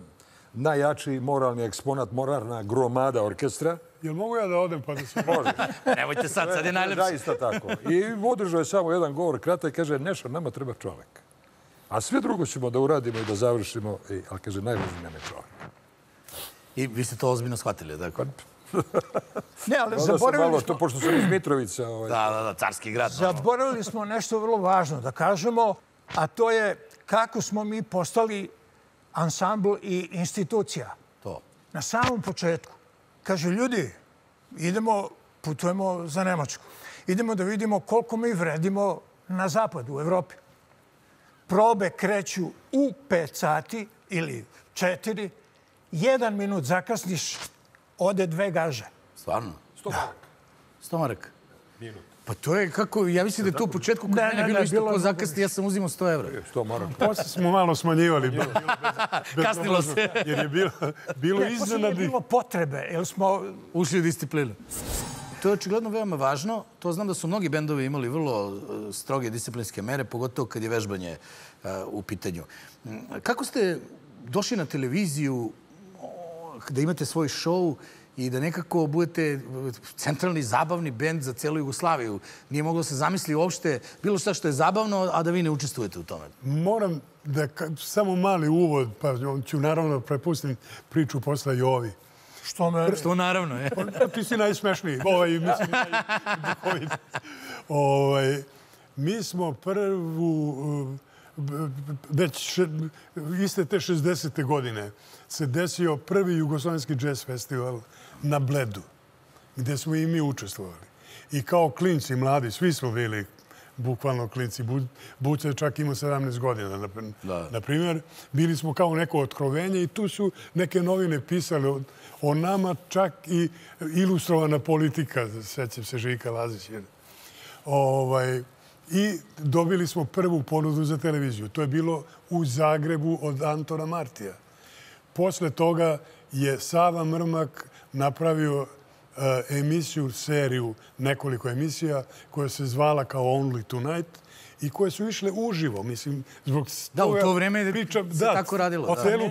najjači moralni eksponat, moralna gromada orkestra. Jel mogu ja da odem pa da se možeš? Nemojte sad, sad je najlepši. Zaista tako. I održao je samo jedan govor kratak i kaže, Neša, nama treba čovek. A sve drugo ćemo da uradimo i da završimo, ali kaže, najvažnije nam je čovek. I vi ste to ozbiljno shvatili, tako? Ne, ali zaboravili smo... Pošto sam iz Mitrovica... Da, da, carski grad. Zaboravili smo nešto vrlo važno da kažemo, a to je kako smo mi postali ansambl i institucija. Na samom početku. Kaže, ljudi, idemo, putujemo za Nemačku. Idemo da vidimo koliko mi vredimo na zapadu, u Evropi. Probe kreću u pet sati ili četiri. Jedan minut zakasniš, ode dve gaže. Stvarno? Sto maraka. Minut. Pa to je kako, ja mislim da je to u početku kod mene bilo isto ko zakasni, ja sam uzimao sto evra. Posle smo malo smanjivali. Kasnilo se. Jer je bilo iznenadi. Posle je bilo potrebe, jer smo ušli u disciplinu. To je očigledno veoma važno. To znam da su mnogi bendovi imali vrlo stroge disciplinske mere, pogotovo kad je vežbanje u pitanju. Kako ste došli na televiziju da imate svoj šou i da nekako budete centralni, zabavni bend za celu Jugoslaviju? Nije moglo se zamisliti uopšte bilo šta što je zabavno, a da vi ne učestvujete u tome. Moram da, samo mali uvod, pa ću naravno prepustiti priču posla Jovi. Što me... Što naravno je. Ti si najsmešniji. Mi smo prvu... Već iste te šezdesete godine se desio prvi jugoslovenski jazz festival na Bledu, gde smo i mi učestvovali. I kao klinci, mladi, svi smo bili bukvalno klinci. Buce čak imao sedamnaest godina, na primjer. Bili smo kao neko otkrovenje i tu su neke novine pisale o nama, čak i Ilustrovana politika, sećam se Žika Lazić. Ovaj... I dobili smo prvu ponudu za televiziju. To je bilo u Zagrebu od Antona Martija. Posle toga je Sava Mrmak napravio emisiju, seriju, nekoliko emisija koja se zvala kao Only Tonight i koje su išle uživo. Da, u to vreme se tako radilo. O celu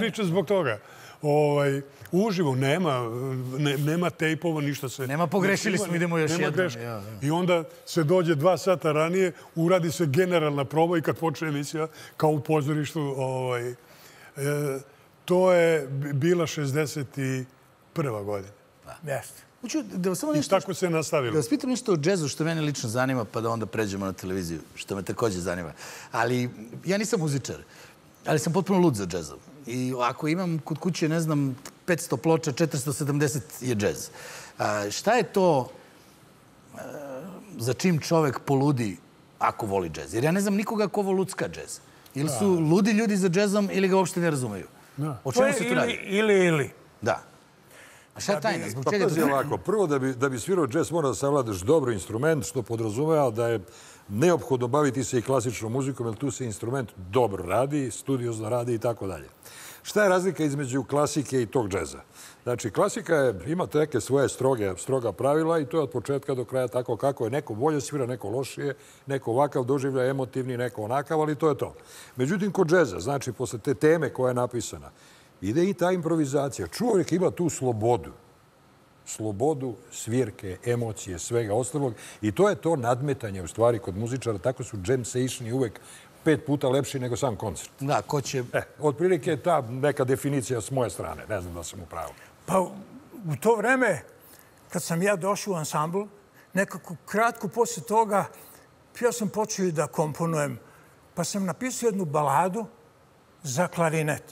priču zbog toga. Uživo, nema tejpova, ništa se... Nema, pogrešili smo, idemo još jednom. I onda se dođe dva sata ranije, uradi se generalna proba i kad počne emisija, kao u pozorištu. To je bila šezdeset prva godina. Jeste. I tako se je nastavilo. Da vas pitam nešto o džezu što mene lično zanima, pa da onda pređemo na televiziju, što me također zanima. Ali ja nisam muzičar, ali sam potpuno lud za džezom. I ako imam kod kuće, ne znam, petsto ploča, četiristo sedamdeset je džez. Šta je to za čim čovek poludi ako voli džez? Jer ja ne znam nikoga ko volucka džez. Ili su ludi ljudi za džezom ili ga uopšte ne razumeju. O čemu se tu radi? Ili, ili. Da. A šta je tajna? Zbog čega je to? Prvo, da bi svirao džez, mora da savladaš dobro instrument, što podrazumeva da je neophodno baviti se i klasičnom muzikom, jer tu se instrument dobro radi, studiozno radi i tako dalje. Šta je razlika između klasike i tog džeza? Znači, klasika je, imate neke svoje stroge, stroga pravila i to je od početka do kraja tako kako je. Neko bolje svira, neko lošije, neko ovakav doživlja emotivni, neko onakav, ali to je to. Međutim, kod džeza, znači, posle te teme koja je napisana, ide i ta improvizacija. Čovjek ima tu slobodu. Slobodu, svirke, emocije, svega ostalog. I to je to nadmetanje, u stvari, kod muzičara. Tako su jam sessioni uvek pet puta lepši nego sam koncert. Da, ko će... E, otprilike je ta neka definicija s moje strane. Ne znam da sam u pravu. Pa, u to vreme, kad sam ja došao u ansambl, nekako kratko posle toga, ja sam počeo da komponujem. Pa sam napisao jednu baladu za klarinet.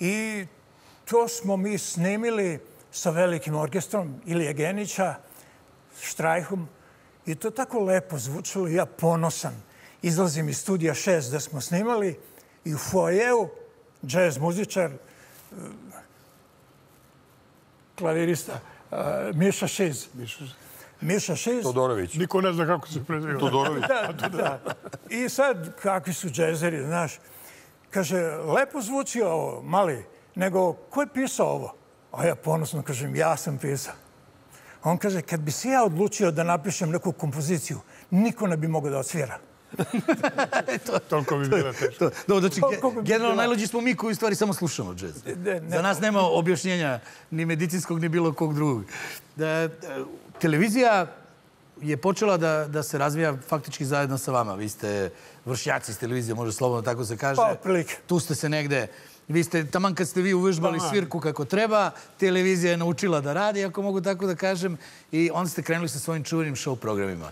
I to smo mi snimili sa velikim orkestrom Ilije Genića, Štrajhom. I to je tako lepo zvučilo i ja ponosan. Izlazim iz studija šest da smo snimali i u foajeu džez muzičar, klavirista Miša Šiz. Miša Šiz. Todorović. Niko ne zna kako se preziva. Todorović. I sad, kakvi su džezeri, znaš. Kaže, lepo zvuči ovo, mali, nego ko je pisao ovo? A ja ponosno kažem, ja sam pisao. On kaže, kad bi se ja odlučio da napišem neku kompoziciju, niko ne bi mogao da odsvira. Toliko bi bilo teško. Znači, generalno najluđi smo mi koji stvari samo slušamo džez. Za nas nema objašnjenja ni medicinskog, ni bilo kog drugog. Televizija je počela da se razvija faktički zajedno sa vama. Vi ste vršnjaci s televizije, može slobodno tako se kaže. Pa, prilike. Tu ste se negde... Vi ste, taman kad ste vi uvežbali svirku kako treba, televizija je naučila da radi, ako mogu tako da kažem, i onda ste krenuli sa svojim čuvenim show programima.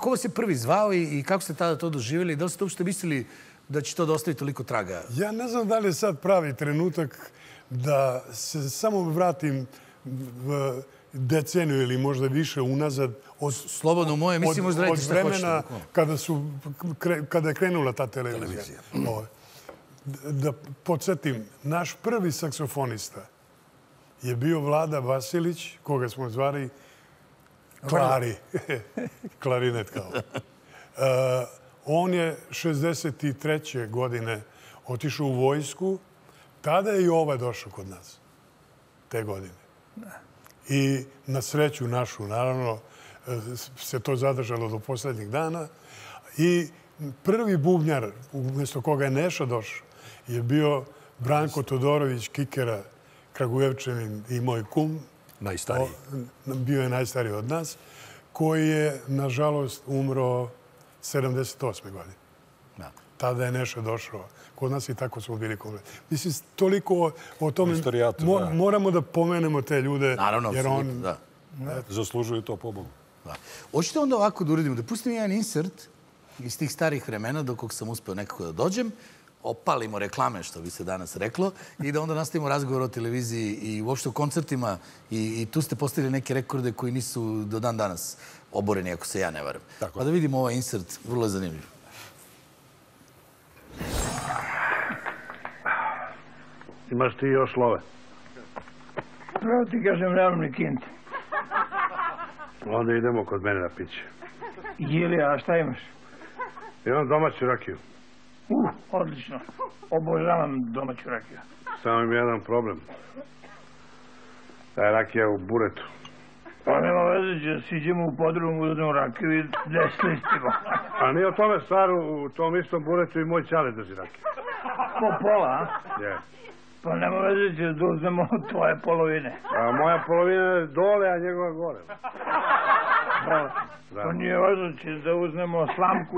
Ko vas je prvi zvao i kako ste tada to doživjeli? Da li ste uopšte mislili da će to da ostavi toliko traga? Ja ne znam da li je sad pravi trenutak da se samo vratim deceniju ili možda više unazad od vremena kada je krenula ta televizija. Da podsjetim, naš prvi saksofonista je bio Vlada Vasilić, koga smo zvali Klari. Klarinet kao. On je šezdeset treće godine otišao u vojsku. Tada je i ovaj došao kod nas. Te godine. I na sreću našu, naravno, se to zadržalo do posljednjih dana. I prvi bubnjar, umjesto koga je Neša došao, je bio Branko Todorović, Kikera, Kragujevčanin i moj kum. Najstariji. Bio je najstariji od nas, koji je, nažalost, umro sedamdeset osme godine. Tada je Neša došao kod nas i tako smo bili kompletni. Mislim, toliko o tome... Moramo da pomenemo te ljude, jer on... Zaslužuju to pobogu. Hoćete onda ovako da uradimo, da pustim jedan insert iz tih starih vremena do kog sam uspeo nekako da dođem, opalimo reklame, što bi se danas reklo, i da onda nastavimo razgovor o televiziji i uopšte o koncertima. I tu ste postavili neke rekorde koji nisu do dan danas oboreni, ako se ja ne varam. Pa da vidimo ovaj insert, vrlo je zanimljiv. Imaš ti još love? Pravo ti kažem ravni kint. Onda idemo kod mene na piće. Jeli, a šta imaš? Imam domaću rakiju. Uh, odlično. Obožavam domaću rakiju. Samo im jedan problem. Ta je rakija u buretu. Pa nema veze, da siđemo u podrumu, uzmemo rakiju i deslistimo. A nije o tome stvar, u tom istom buretu i moj ćale drži rakiju. Po pola, a? Je. Pa nema veze, da uzmemo tvoje polovine. A moja polovina je dole, a njegova gore. Pa nije važno, će da uznemo slamku,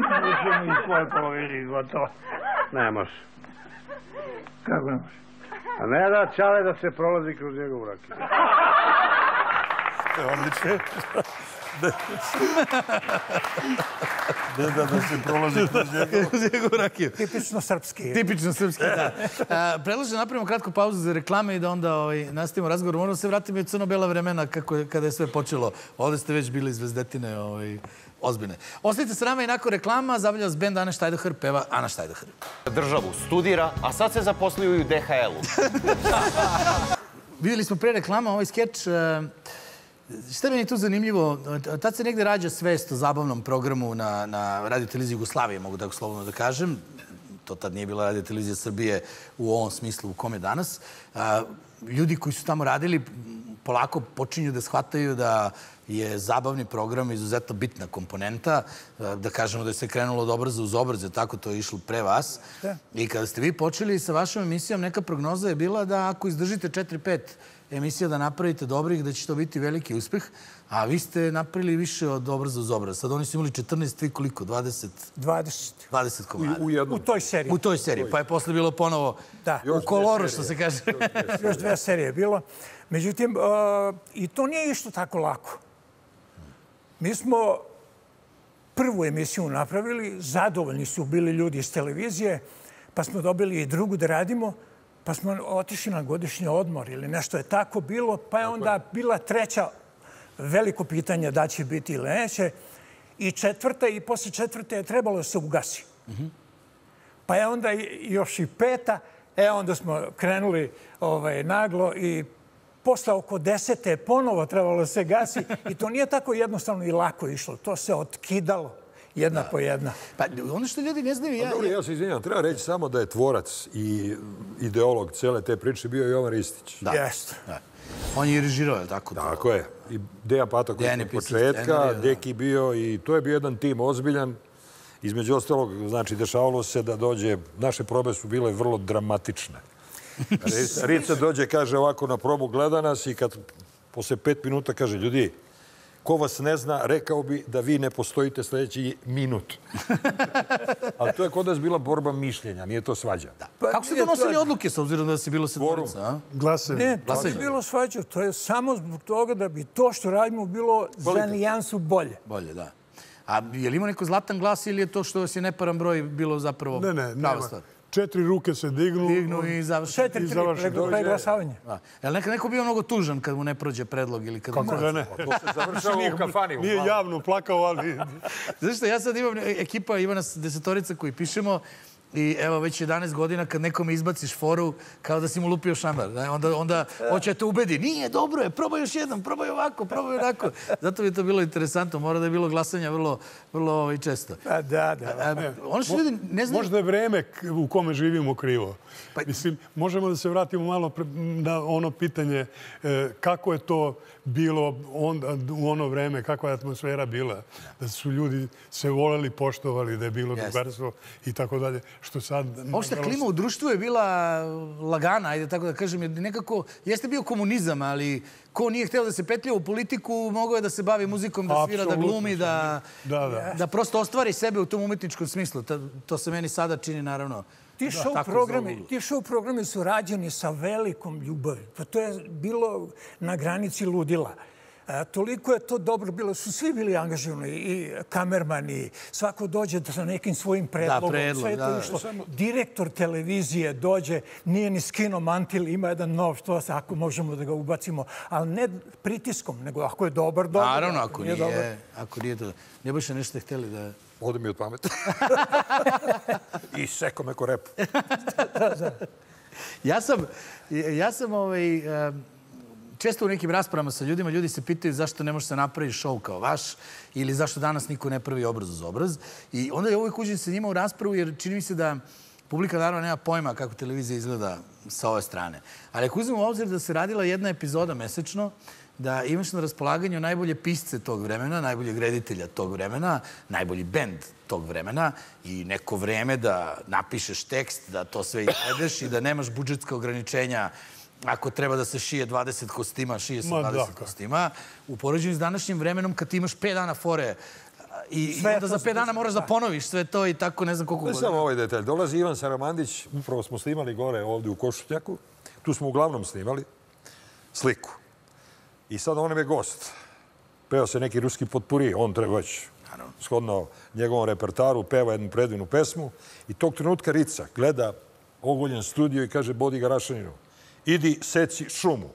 ušemo iz svoje polovine i gotovo. Ne može. Kako ne može? A ne da čale da se prolazi kroz njegovu rakiju. Odlično. Da, da se prolazi kroz njegovu rakiju. Tipično srpski. Tipično srpski, da. Predlažem napravimo kratku pauzu za reklame i da onda nastavimo razgovor. Moramo se vratiti i od crno-bela vremena kada je sve počelo. Ovdje ste već bili zvezdetine ozbiljne. Ostavite se nama i nakon reklama. Zabavlja vas bend Ane Štajdoher, peva Ana Štajdoher. Državu studira, a sad se zaposlio i u de ha elu. Vidjeli smo pre reklama ovaj skeč... Šta meni je tu zanimljivo, tad se negde rađa svest o zabavnom programu na Radio Televiziji Jugoslavije, mogu tako slobodno da kažem. to tad nije bila Radio Televizija Srbije u ovom smislu u kom je danas, ljudi koji su tamo radili polako počinju da shvataju da je zabavni program izuzetno bitna komponenta. Da kažemo da je se krenulo od obrza uz obrze, tako to je išlo pre vas. I kada ste vi počeli sa vašom emisijom, neka prognoza je bila da ako izdržite četiri pet emisija da napravite dobrih, da će to biti veliki uspeh. A vi ste napravili više od obrza uz obrza. Sad oni su imali četrnaest, vi koliko? dvadeset? dvadeset komada. U toj seriji. U toj seriji. Pa je posle bilo ponovo u koloru, što se kaže. Još dve serije je bilo. Međutim, i to nije išto tako lako. Mi smo prvu emisiju napravili, zadovoljni su bili ljudi iz televizije, pa smo dobili i drugu da radimo, pa smo otišli na godišnji odmor ili nešto je tako bilo, pa je onda bila treća veliko pitanje da će biti ili neće, i četvrta, i posle četvrte je trebalo da se ugasi. Pa je onda još i peta, e onda smo krenuli naglo i posle oko desete ponovo trebalo se gasi i to nije tako jednostavno i lako išlo. To se otkidalo jedna po jedna. Pa ono što ljudi ne znaju... Ja se izvinjam, treba reći samo da je tvorac i ideolog cele te priče bio Jovan Ristić. Jeste. On je i režirao, je li tako? Tako je. I Dejan Patak od početka, Deki bio i to je bio jedan tim ozbiljan. Između ostalog, znači, dešavalo se da dođe... Naše probe su bile vrlo dramatične. Rica dođe, kaže ovako na probu, gleda nas i kad posle pet minuta kaže, ljudi, ko vas ne zna, rekao bi da vi ne postojite sljedeći minut. Ali to je kod nas bila borba mišljenja, nije to svađa. Kako ste donosili odluke, s obzirom da si bilo sedmorica? Glasanje. Ne, to je bilo svađa. To je samo zbog toga da bi to što radimo bilo za nijansu bolje. Bolje, da. A je li imao neko zlatan glas ili je to što vas je neparan broj bilo zapravo prava stvar? Četiri ruke se dignu. Dignu i završeno. Četiri, tri, preglasavanje. Je li neko bio mnogo tužan kad mu ne prođe predlog ili kad mu... Kako ga ne? To se završava u kafani. Nije javno plakao, ali... Znaš što, ja sad imam ekipa, ima nas desetorica koji pišemo i evo već jedanaest godina kad nekome izbaciš foru kao da si mu lupio šamar. Onda hoće te ubedi. Nije, dobro je, probaj još jednom, probaj ovako, probaj onako. Zato bi to bilo interesantno. Mora da je bilo glasanja vrlo često. Da, da. Možda je vreme u kome živimo krivo. Možemo da se vratimo malo na ono pitanje kako je to bilo u ono vreme, kakva je atmosfera bila. Da su ljudi se voljeli, poštovali, da je bilo drugarstvo i tako dalje. Opšta klima u društvu je bila lagana, ajde tako da kažem. Nekako, jeste bio komunizam, ali ko nije hteo da se petlja u politiku, mogao je da se bavi muzikom, da svira, da glumi, da prosto ostvari sebe u tom umetničkom smislu. To se meni sada čini, naravno. Ti show programi su rađeni sa velikom ljubavi. To je bilo na granici ludila. Toliko je to dobro bilo. Su svi bili angažovani i kamermani. Svako dođe sa nekim svojim predlogom. Sve je to išlo. Direktor televizije dođe, nije ni skinuo mantil, ima jedan nov, što ako možemo da ga ubacimo. Ali ne pritiskom, nego ako je dobar, dobar. Naravno, ako nije. Ako nije to. Ne boš nešto ste hteli da... Ode mi od pameta. I seko me ko rep. Ja sam... Ja sam ovaj... Često u nekim raspravama sa ljudima, ljudi se pitaju zašto ne može se napraviti šou kao vaš ili zašto danas niko ne pravi obraz uz obraz. I onda je uvijek uđen sa njima u raspravu jer čini mi se da publika naravno nema pojma kako televizija izgleda sa ove strane. Ali ako uzmemo u obzir da se radila jedna epizoda mesečno, da imaš na raspolaganju najbolje pisce tog vremena, najboljeg reditelja tog vremena, najbolji bend tog vremena i neko vreme da napišeš tekst, da to sve izvedeš i da nemaš budžetska ograničenja. Ako treba da se šije dvadeset kostima, šije se dvadeset kostima. U poređenju s današnjim vremenom, kad ti imaš pet dana fore i onda za pet dana moraš da ponoviš sve to i tako ne znam koliko godina. Ne samo ovaj detalj. Dolazi Ivan Saramandić, upravo smo snimali gore ovdje u Košutnjaku. Tu smo uglavnom snimali sliku. I sad on je gost. Peo se neki ruski potpuri, on treba već shodno njegovom repertaru, peva jednu predivnu pesmu. I tog trenutka Rica gleda ogoljen studio i kaže bodi ga Rašaninu. Idi, seci šumu.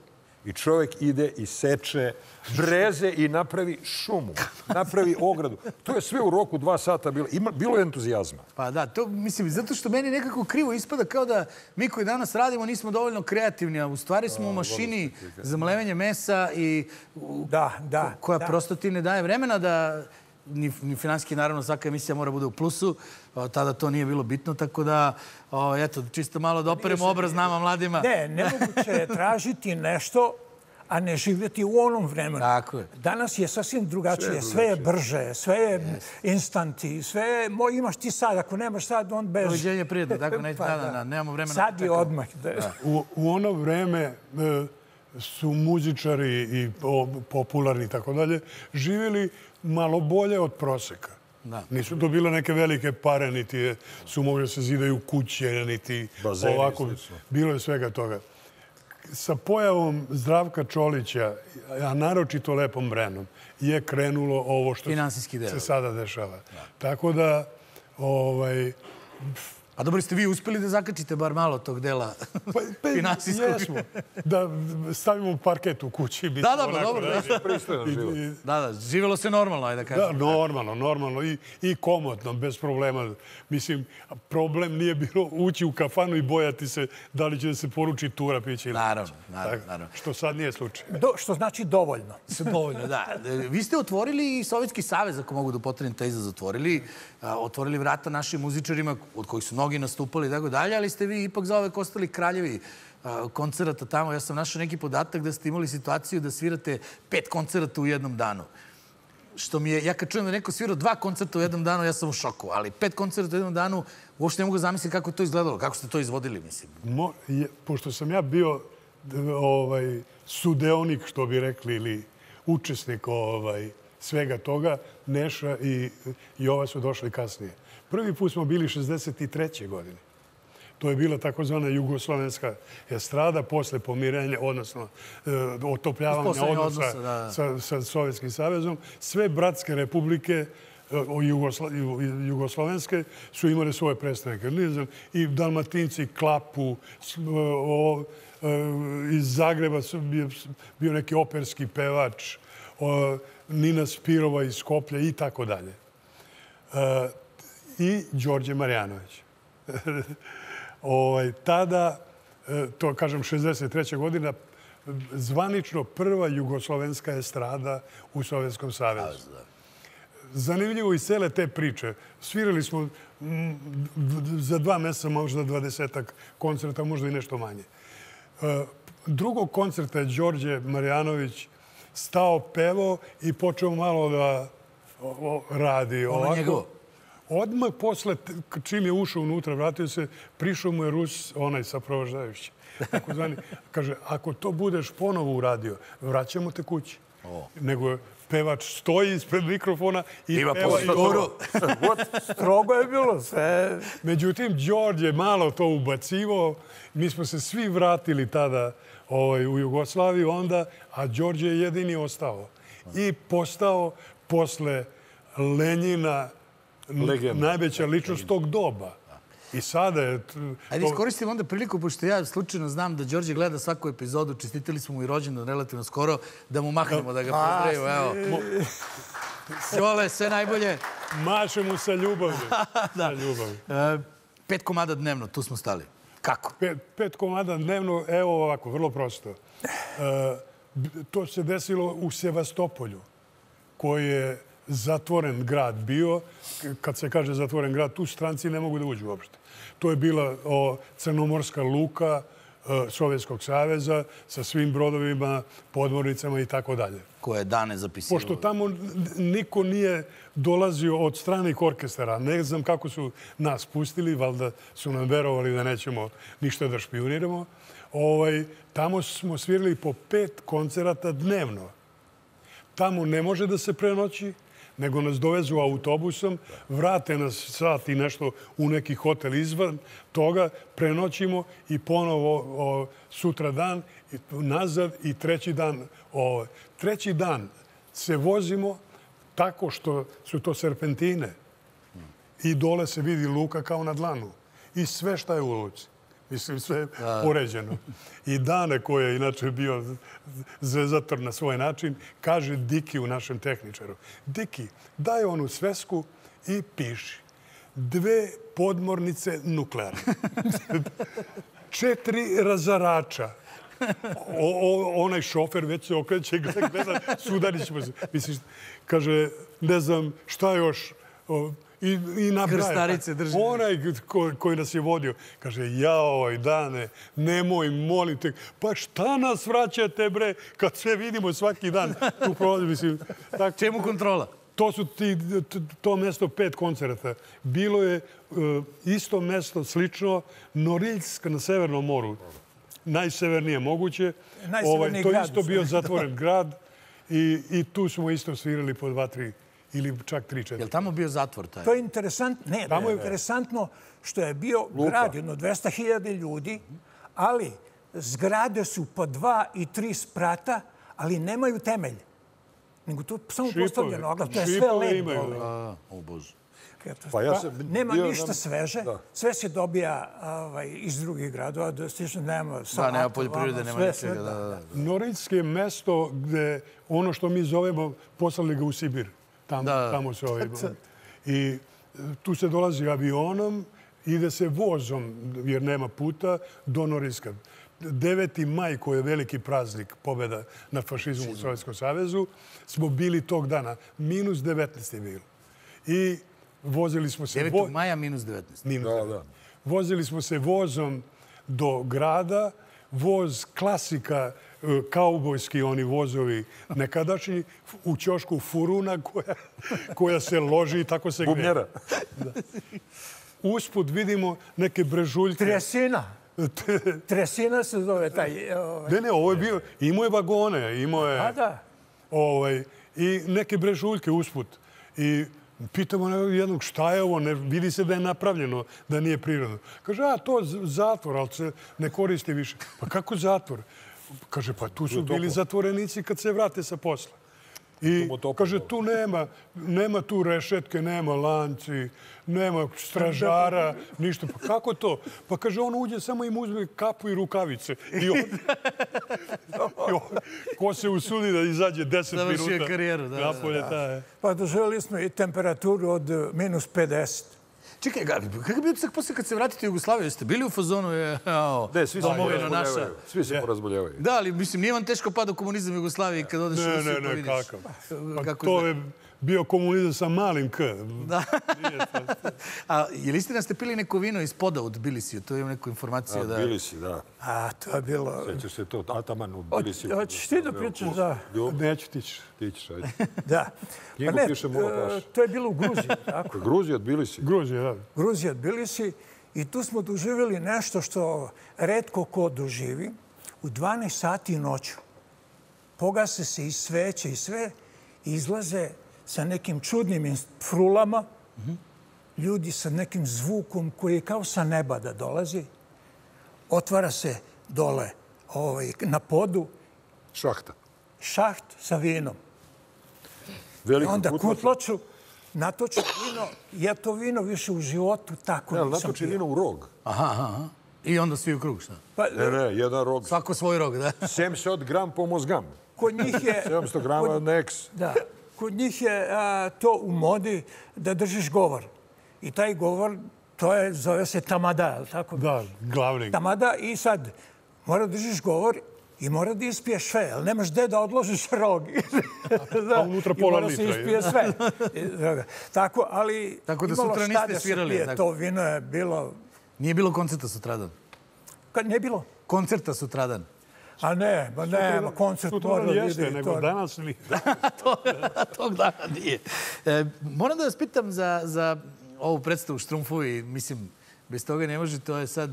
I čovjek ide i seče breze i napravi šumu. Napravi ogradu. To je sve u roku dva sata bilo. Bilo je entuzijazma. Pa da, to mislim, zato što meni nekako krivo ispada kao da mi koji danas radimo nismo dovoljno kreativni, a u stvari smo u mašini za mlevenje mesa i koja prosto ti ne daje vremena da... ni finanski, naravno, svaka emisija mora bude u plusu. Tada to nije bilo bitno, tako da, eto, čisto malo da operemo obraz nama, mladima. Ne, nemoguće je tražiti nešto, a ne živjeti u onom vremenu. Danas je sasvim drugačije. Sve je brže, sve je instanti, sve imaš ti sad. Ako nemaš sad, on beži. Doviđenje prijedno, tako, nemamo vremena. Sad je odmah. U ono vreme su muzičari i popularni i tako dalje živjeli malo bolje od proseka. Nisu to bile neke velike pare, niti su mogli da se zidaju kuće, niti ovako. Bilo je svega toga. Sa pojavom Zdravka Čolića, a naročito Lepom Brenom, je krenulo ovo što se sada dešava. Tako da... A dobro, ste vi uspeli da zakačite bar malo tog dela finansijskog? Jesmo. Da stavimo parket u kući. Da, da, dobro. Pristojno živjelo. Da, da, živjelo se normalno, ajde da kažem. Da, normalno, normalno i komotno, bez problema. Mislim, problem nije bilo ući u kafanu i bojati se da li će da se poruči tura piće ili... Naravno, naravno. Što sad nije slučaj. Što znači dovoljno. Dovoljno, da. Vi ste otvorili i Sovjetski savez, ako mogu da upotrenim taj izraz, otvorili. Otvorili vrata našim muzičarima, od kojih su mnogi nastupali i tako dalje, ali ste vi ipak zaovek ostali kraljevi koncerata tamo. Ja sam našao neki podatak da ste imali situaciju da svirate pet koncerata u jednom danu. Što mi je, ja kad čujem da neko svirao dva koncerta u jednom danu, ja sam u šoku, ali pet koncerta u jednom danu, uopšte ne mogu zamisliti kako je to izgledalo, kako ste to izvodili, mislim. Pošto sam ja bio sudeonik, što bi rekli, ili učesnik svega toga, Neša i Jova su došli kasnije. Prvi put smo bili šezdeset treće godine. To je bila takozvana jugoslovenska estrada posle pomirenja, odnosno otopljavanja odnosa sa Sovjetskim savezom. Sve bratske republike jugoslovenske su imale svoje predstavnike. I Dalmatinci, Klapu, iz Zagreba bio neki operski pevač, Nina Spirova iz Skoplja i tako dalje. I Đorđe Marjanović. Tada, to kažem šezdeset treće godina, zvanično prva jugoslovenska estrada u Sovjetskom savezu. Zanimljivo iz cele te priče. Svirali smo za dva meseca možda dvadesetak koncerta, možda i nešto manje. Drugog koncerta je Đorđe Marjanović stao, pevao i počeo malo da radi ovako. Ono njegovo? Odmah posle, čim je ušao unutra, vratio se, prišao mu je Rus, onaj saprovoždajući. Kaže, ako to budeš ponovo uradio, vraćamo te kući. Nego pevač stoji ispred mikrofona i peva i oro. Strogo je bilo sve. Međutim, Đorđe je malo to ubacivao. Mi smo se svi vratili tada u Jugoslaviju onda, a Đorđe je jedini ostao. I postao posle Lenjina najveća ličnost tog doba. I sada je... Ajde, iskoristim onda priliku, pošto ja slučajno znam da Đorđe gleda svaku epizodu, čestitili smo mu i rođendan relativno skoro, da mu mahnemo, da ga pozdravimo, evo. Ćole, sve najbolje. Mašemo sa ljubavlju. Pet komada dnevno, tu smo stali. Kako? Pet komada dnevno, evo ovako, vrlo prosto. To se desilo u Sevastopolju, koji je zatvoren grad bio. Kad se kaže zatvoren grad, tu stranci ne mogu da uđu uopšte. To je bila crnomorska luka Sovjetskog saveza sa svim brodovima, podmornicama i tako dalje. Koje dane zapisilo? Pošto tamo niko nije dolazio od stranih orkestara. Ne znam kako su nas pustili, valjda su nam verovali da nećemo ništa da špioniramo. Tamo smo svirali po pet koncerata dnevno. Tamo ne može da se prenoći, nego nas dovezu autobusom, vrate nas sat i nešto u neki hotel izvan toga, prenoćimo i ponovo sutra dan, nazad i treći dan. Treći dan se vozimo tako što su to serpentine i dole se vidi luka kao na dlanu i sve šta je u luci. Mislim, sve je poređeno. I Dane, koji je inače bio zvezator na svoj način, kaže Diki u našem tehničaru. Diki, daj onu svesku i piši. Dve podmornice nuklearne. Četiri razarača. Onaj šofer već se okreće, ne znam, sudarići mu se. Misliš, kaže, ne znam, šta još? I nabraja. Onaj koji nas je vodio, kaže, jaoj, Dane, nemoj, molim te, pa šta nas vraćate, bre, kad sve vidimo svaki dan. Čemu kontrola? To su ti, to mesto pet koncerata. Bilo je isto mesto, slično, Noriljsk na Severnom moru. Najsevernije moguće. To je isto bio zatvoren grad i tu smo isto svirali po dva, tri ili čak tri, četiri. Je li tamo bio zatvor taj? To je interesantno što je bio grad, jedno dvesta hiljada ljudi, ali zgrade su po dva i tri sprata, ali nemaju temelj. Nego to je samo postavljeno oglav. To je sve lepo. O Bože. Nema ništa sveže. Sve se dobija iz drugih gradova. Da, nema poljoprivrede, nema ničega. Noriljsko je mesto gde ono što mi zovemo poslali ga u Sibir. Tamo se ovaj... I tu se dolazi avionom, ide se vozom, jer nema puta, do Noriljska. deveti maj, koji je veliki praznik pobjeda nad fašizmom u Sovjetskom savezu, smo bili tog dana. minus devetnaest je bilo. I vozili smo se... devetog maja minus devetnaest. Vozili smo se vozom do grada. Voz klasika, kaubojski oni vozovi nekadašnji, u ćošku furuna koja se loži i tako se gre. Bubnjera. Usput vidimo neke brežuljke. Tresina. Tresina se zove taj... Ne, ne, ovo je bio... Imao je vagone, imao je... A, da. I neke brežuljke usput. I pitamo jednog šta je ovo, vidi se da je napravljeno, da nije prirodno. Kaže, a, to je zatvor, ali se ne koristi više. Pa kako zatvor? Kaže, pa tu su bili zatvorenici kad se vrate sa posla. I kaže, tu nema, nema tu rešetke, nema lanci, nema stražara, ništa. Pa kako to? Pa kaže, on uđe samo im uzme kapu i rukavice. I on, ko se usudi da izađe deset minuta. Završio je karijeru. Pa doživjeli smo i temperaturu od minus pedeset. Čekaj, Gabi, kakav bi utisak posle kad se vratite u Jugoslaviju? Jeste bili u fazonu? Ne, svi se razboljevaju. Svi se razboljevaju. Da, ali mislim, nije vam teško padao komunizam u Jugoslaviji kad odeš u Jugoslaviju? Ne, ne, ne, kakav. To je bio komunizam sa malim K. Da. A je li istina ste pili neko vino iz poda od Bilisiju? To je imam neku informaciju da... Bilisi, da. A, to je bilo... Sjećaš se to, Ataman u Bilisiju. Hoćeš ti da pričaš, da? Neću tići. Tićiš, ajde. Da. Knjigu piše Mola Paš. To je bilo u Gruziji, tako? Gruzija od Bilisi. Gruzija, da. Gruzija od Bilisi. I tu smo doživjeli nešto što redko ko doživi. U dvanaest sati noću pogase se i sveće i sve izlaze sa nekim čudnim frulama, ljudi sa nekim zvukom koji je kao sa neba da dolazi, otvara se dole na podu. Šahta. Šaht sa vinom. I onda kutloču, natoču vino. Ja to vino više u životu tako nisam pio. Natoči vino u rog. Aha, aha. I onda svi u krug, šta? Ne, ne, jedan rog. Svako svoj rog, da? sedamdeset gram pomozgam. Kod njih je... sedamsto grama neks. Da. Kod njih je to u modi da držiš govor. I taj govor, to je, zove se tamada, ali tako? Da, glavnik. Tamada i sad mora držiš govor i mora da ispiješ sve, ali nemaš gde da odložiš rog. A unutra pola litra. I mora se ispije sve. Tako, ali imalo šta da se pije. To vino je bilo... Nije bilo koncerta sutradan? Nije bilo? Koncerta sutradan. A ne, ba ne, koncert mora jeste, nego danas nije. Tog dana nije. Moram da vas pitam za ovu predstavu Štrumfovi. Mislim, bez toga ne može, to je sad...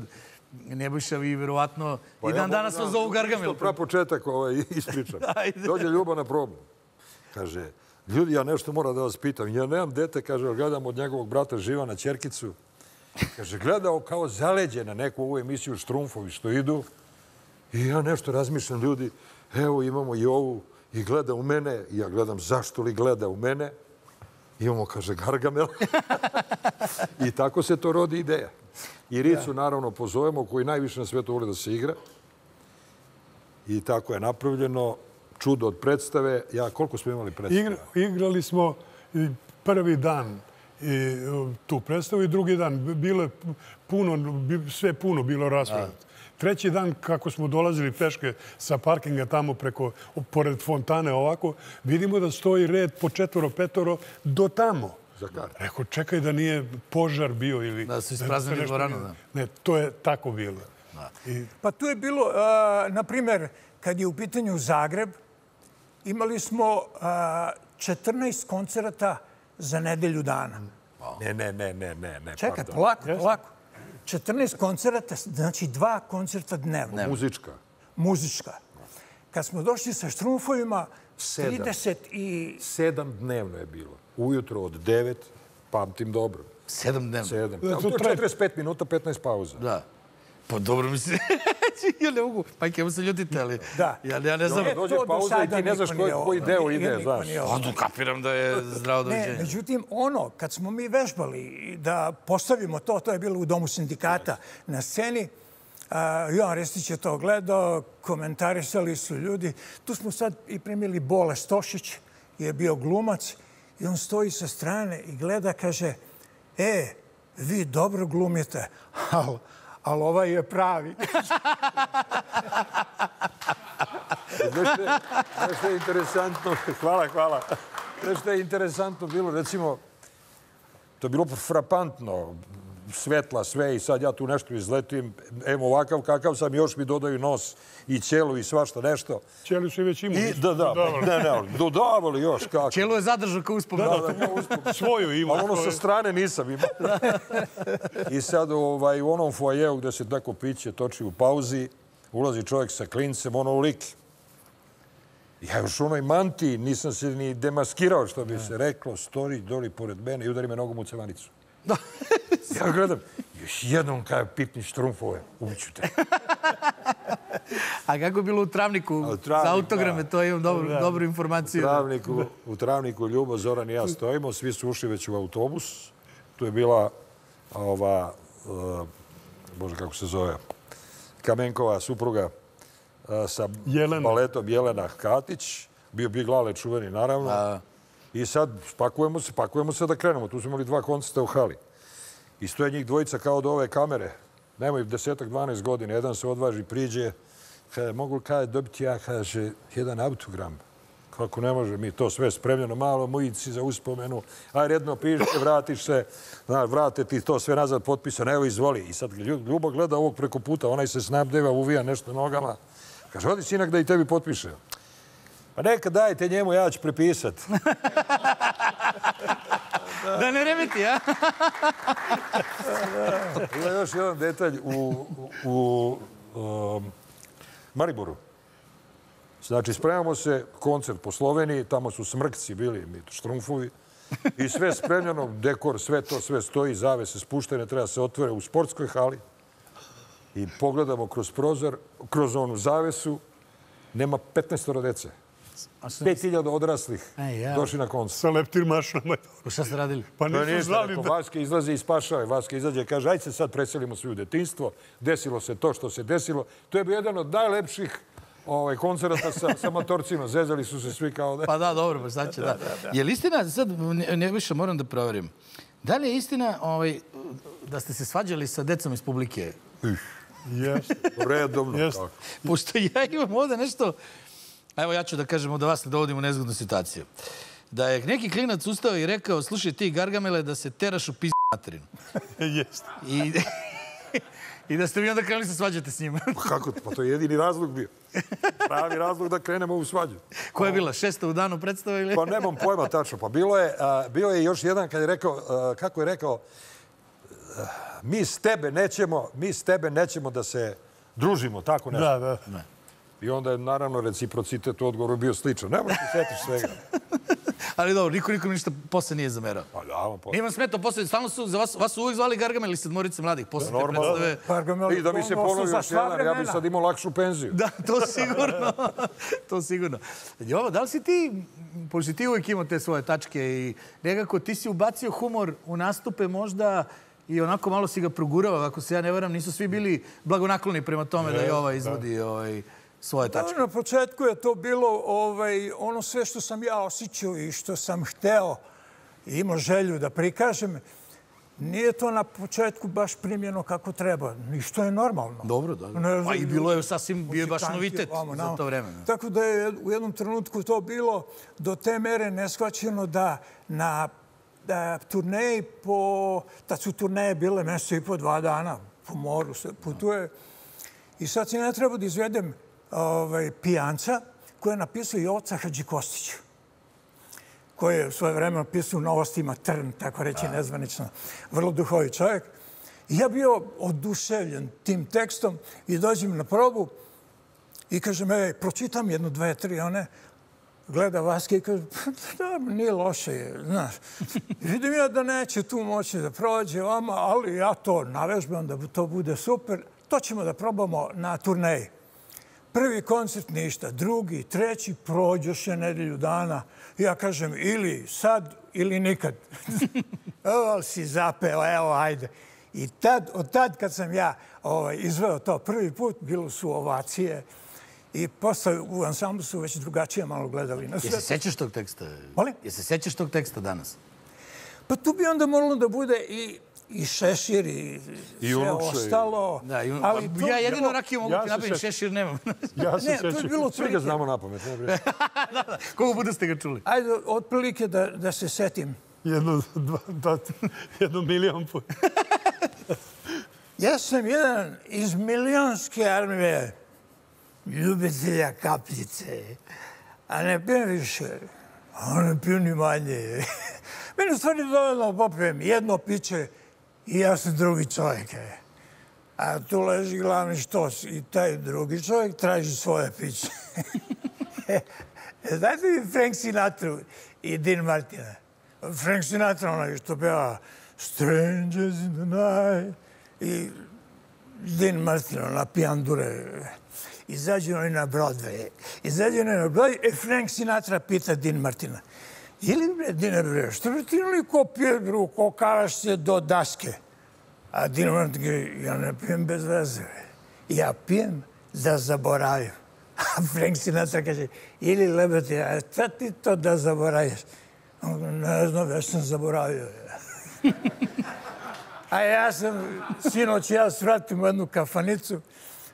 Nebojša, vi verovatno... I dan danas vas zovu Gargamel. Isto prapočetak ispričam. Dođe Ljubo na problem. Kaže, ljudi, ja nešto moram da vas pitam. Ja nemam dete, kaže, gledam od njegovog brata Živana ćerkicu. Kaže, gledao kao zaleđe na neku ovu emisiju Štrumfovi što idu. I ja nešto razmišljam, ljudi, evo imamo i ovu, i gleda u mene, i ja gledam zašto li gleda u mene. Imamo, kaže, Gargamel. I tako se to rodi ideja. I Ricu, naravno, pozovemo, koji najviše na svetu voli da se igra. I tako je napravljeno. Čudo od predstave. Ja, koliko smo imali predstave? Igrali smo prvi dan tu predstavu i drugi dan. Bilo je puno, sve puno bilo raspravo. Treći dan, kako smo dolazili peške sa parkinga tamo preko, pored fontane ovako, vidimo da stoji red po četvoro, petoro do tamo. Rekao, čekaj da nije požar bio ili... Da su ispraznili dvoranu, da. Ne, to je tako bilo. Pa tu je bilo, na primjer, kad je u pitanju Zagreb, imali smo četrnaest koncerata za nedelju dana. Ne, ne, ne, ne, ne. Čekaj, polako, polako. četrnaest koncerata, znači dva koncerta dnevno. Muzička. Muzička. Kad smo došli sa Štrumfovima, trideset i sedam dnevno je bilo. Ujutro od devet, pamtim dobro. Sedam dnevno? Sedam. četrdeset pet minuta, petnaest pauza. Da. Pa dobro mi se... Ja ne mogu... Pa kemo se ljutite, ali... Da. Ja ne znam... Dođe pauza i ti ne znaš koji deo ide, znaš. Ono kapiram da je zdravo doviđenje. Ne, međutim, ono, kad smo mi vežbali da postavimo to, to je bilo u Domu sindikata na sceni, Jovan Ristić je to gledao, komentarisali su ljudi. Tu smo sad i primili Bole Stošić, je bio glumac, i on stoji sa strane i gleda, kaže, e, vi dobro glumite, ali... ali ovaj je pravi. Nešto je interesantno... Hvala, hvala. Nešto je interesantno bilo, recimo, to je bilo frapantno, svetla sve i sad ja tu nešto izletim, evo ovakav kakav sam, još mi dodaju nos i ćelu i svašta nešto. Ćelu su i već imali. Da, da, dodavali još kako. Ćelu je zadržao kao uspog. Da, da, svoju imao. A ono sa strane nisam imao. I sad u onom foajeu gde se tako piće toči u pauzi, ulazi čovjek sa klincem, ono u lik. Ja još u onoj mantiji nisam se ni demaskirao, što bi se reklo, stoji doli pored mene i udari me nogom u cevanicu. Ja gledam, još jednom kada pipniš Štrumfove, ubiću te. A kako je bilo u Travniku? Za autograme, to imam dobru informaciju. U Travniku Ljubo, Zoran i ja stojimo, svi su ušli već u autobus. Tu je bila ova, bože kako se zove, Kamenkova supruga sa baletom Jelena Katić. Bio Big Lale čuveni, naravno. I sad spakujemo se, pakujemo se da krenemo. Tu smo imali dva koncerta u hali. I stoje njih dvojica kao do ove kamere. Nemaju desetak, dvanaest godine. Jedan se odvaži, priđe. Mogu li kada dobiti ja, kaže, jedan autogram? Kako ne može mi to sve spremljeno. Malo mujici za uspomenu. Aj, redno pišete, vratiš se. Vrate ti to sve nazad potpisano. Evo, izvoli. I sad Ljubo gleda ovog preko puta. Onaj se snabdeva, uvija nešto nogama. Kaže, odi sinak da i tebi potpiše. Pa neka dajte njemu, ja ću prepisat. Da ne remeti, a? Ima još jedan detalj u Mariboru. Znači, spremamo se koncert po Sloveniji, tamo su Smrkci bili, Štrumfovi, i sve spremljeno, dekor, sve to, sve stoji, zavese spuštene, treba se otvore u sportskoj hali i pogledamo kroz prozor, kroz onu zavesu, nema petnaestoro dece. pet hiljada odraslih došli na koncert. Sa leptir mašnama. Šta ste radili? Pa nisu znali da... Vaske izlaze i spašava. Vaske izlaze i kaže, ajde se sad preselimo svi u detinjstvo. Desilo se to što se desilo. To je bio jedan od najlepših koncerata sa motorcima. Zezali su se svi kao da... Pa da, dobro, pa sad će da. Je li istina, sad ne više moram da proverim, da li je istina da ste se svađali sa decom iz publike? Jeste. Redovno. Pošto ja imam ovde nešto... Evo, ja ću da kažem da vas ne dovodim u nezgodnu situaciju. Da je neki klinac ustao i rekao, slušaj ti, Gargamele, da se teraš u pizdu materinu. Jeste. I da ste vi onda krenuli se svađate s njima. Pa kako? Pa to je jedini razlog bio. Pravi razlog da krenemo u svađu. Koja je bila? Šesta u danu predstava ili? Pa nemam pojma tačno. Pa bio je još jedan kad je rekao, kako je rekao, mi s tebe nećemo, mi s tebe nećemo da se družimo, tako nešto. Da, da. Ne. I onda je, naravno, reciprocitet u odgovoru bio sličan. Ne možeš se sjetiš svega. Ali dobro, niko nikom ništa posle nije zamerao. Pa da, vam posle. Nije vam smetao posle. Stalno su, za vas uvijek zvali Gargamel ili Sedmorice mladih. Posle te predstave... Normalno. I da mi se ponovio još jedan, ja bi sad imao lakšu penziju. Da, to sigurno. To sigurno. Jovo, da li si ti, pošto ti uvijek imao te svoje tačke i nekako ti si ubacio humor u nastupe možda... I onako malo si ga progurao, ako se ja ne varam, nisu svi bili blagonakloni prema tome da je ova izvodi svoje tačke. Na početku je to bilo ono sve što sam ja osjećao i što sam hteo i imao želju da prikažem. Nije to na početku baš primjeno kako treba. Ništa je normalno. Dobro, da. Pa i bilo je sasvim, bio je baš novitet za to vreme. Tako da je u jednom trenutku to bilo do te mere neshvaćeno da na turneji po... Da su turneje bile mjesto i po dva dana. Po moru se putuje. I sad si ne treba da izvedem pijanca koji je napisao i Joca Hadžikostića, koji je u svoje vreme napisao u Novostima Trn, tako reći nezvanično, vrlo duhovit čovjek. I ja bio oduševljen tim tekstom i dođem na probu i kažem, ej, pročitam jednu, dve, tri, one, gleda Vaske i kaže, da, nije loše je, znaš. Vidim ja da neće tu moći da prođe vama, ali ja to navežbam da to bude super. To ćemo da probamo na turneji. Prvi koncert ništa, drugi, treći, prođoše nedelju dana. Ja kažem ili sad ili nikad. Evo si zapeo, evo, ajde. I od tad kad sam ja izveo to prvi put, bilo su ovacije i posle u ansamblu su već drugačije malo gledali na sve. Jel se sećaš tog teksta? Molim? Jel se sećaš tog teksta danas? Pa tu bi onda moralo da bude i... i šešir i sve ostalo. Ja jedino rakiju mogu ti napraviti, šešir nemam. Ja se šešir. Svi ga znamo na pamet. Koliko puta ste ga čuli? Ajde, otprilike da se setim. Jedno milion puta. Ja sam jedan iz milionske armije ljubitelja kapljice. A ne pijem više. A ne pijem ni manje. Mene stvarno dovoljno popijem jedno piće i ja sam drugi čovjek. A tu leži glavni štos i taj drugi čovjek traži svoje piće. Znate mi Frank Sinatra i Dean Martina? Frank Sinatra, onaj što peva Strangers in the Night, i Dean Martina, ona pijandure. Izađe oni na Broadway. Izađe oni na Broadway i Frank Sinatra pita Dean Martina. Ili bre, Dine bre, što bi ti nali ko pije drugo, ko karaš se do daske? A Dine bre, ja ne pijem bez veze. Ja pijem da zaboravim. A Frank Sinatra kaže, ili lebati, a šta ti to da zaboraviš? Ne znam, već sam zaboravio. A ja sam, sinoć, ja svratim u jednu kafanicu,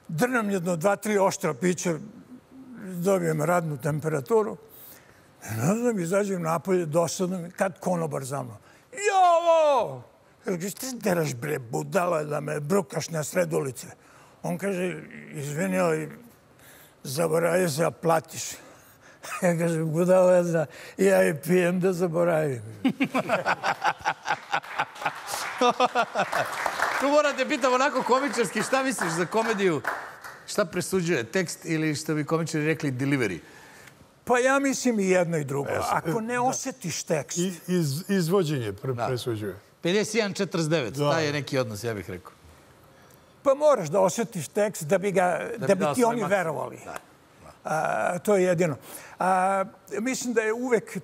drnem jedno, dva, tri oštra pića, dobijem radnu temperaturu. Ne znam, izađem napolje, dosadno mi, kad konobar za mnom. Jovo! Šta se deraš, bre, budala, da me brukaš na sred ulice? On kaže, izvini, ali zaboravio se, a platiš. Ja kažem, budala jedna, ja je pijem da zaboravim. Tu morate pitati onako komičarski, šta misliš za komediju? Šta presuđuje, tekst ili što bi komičari rekli delivery? Pa ja mislim i jedno i drugo. Ako ne osjetiš tekst... Izvođenje presuđuje. pedeset jedan četrdeset devet, taj je neki odnos, ja bih rekao. Pa moraš da osjetiš tekst da bi ti oni verovali. To je jedino. Mislim da je uvek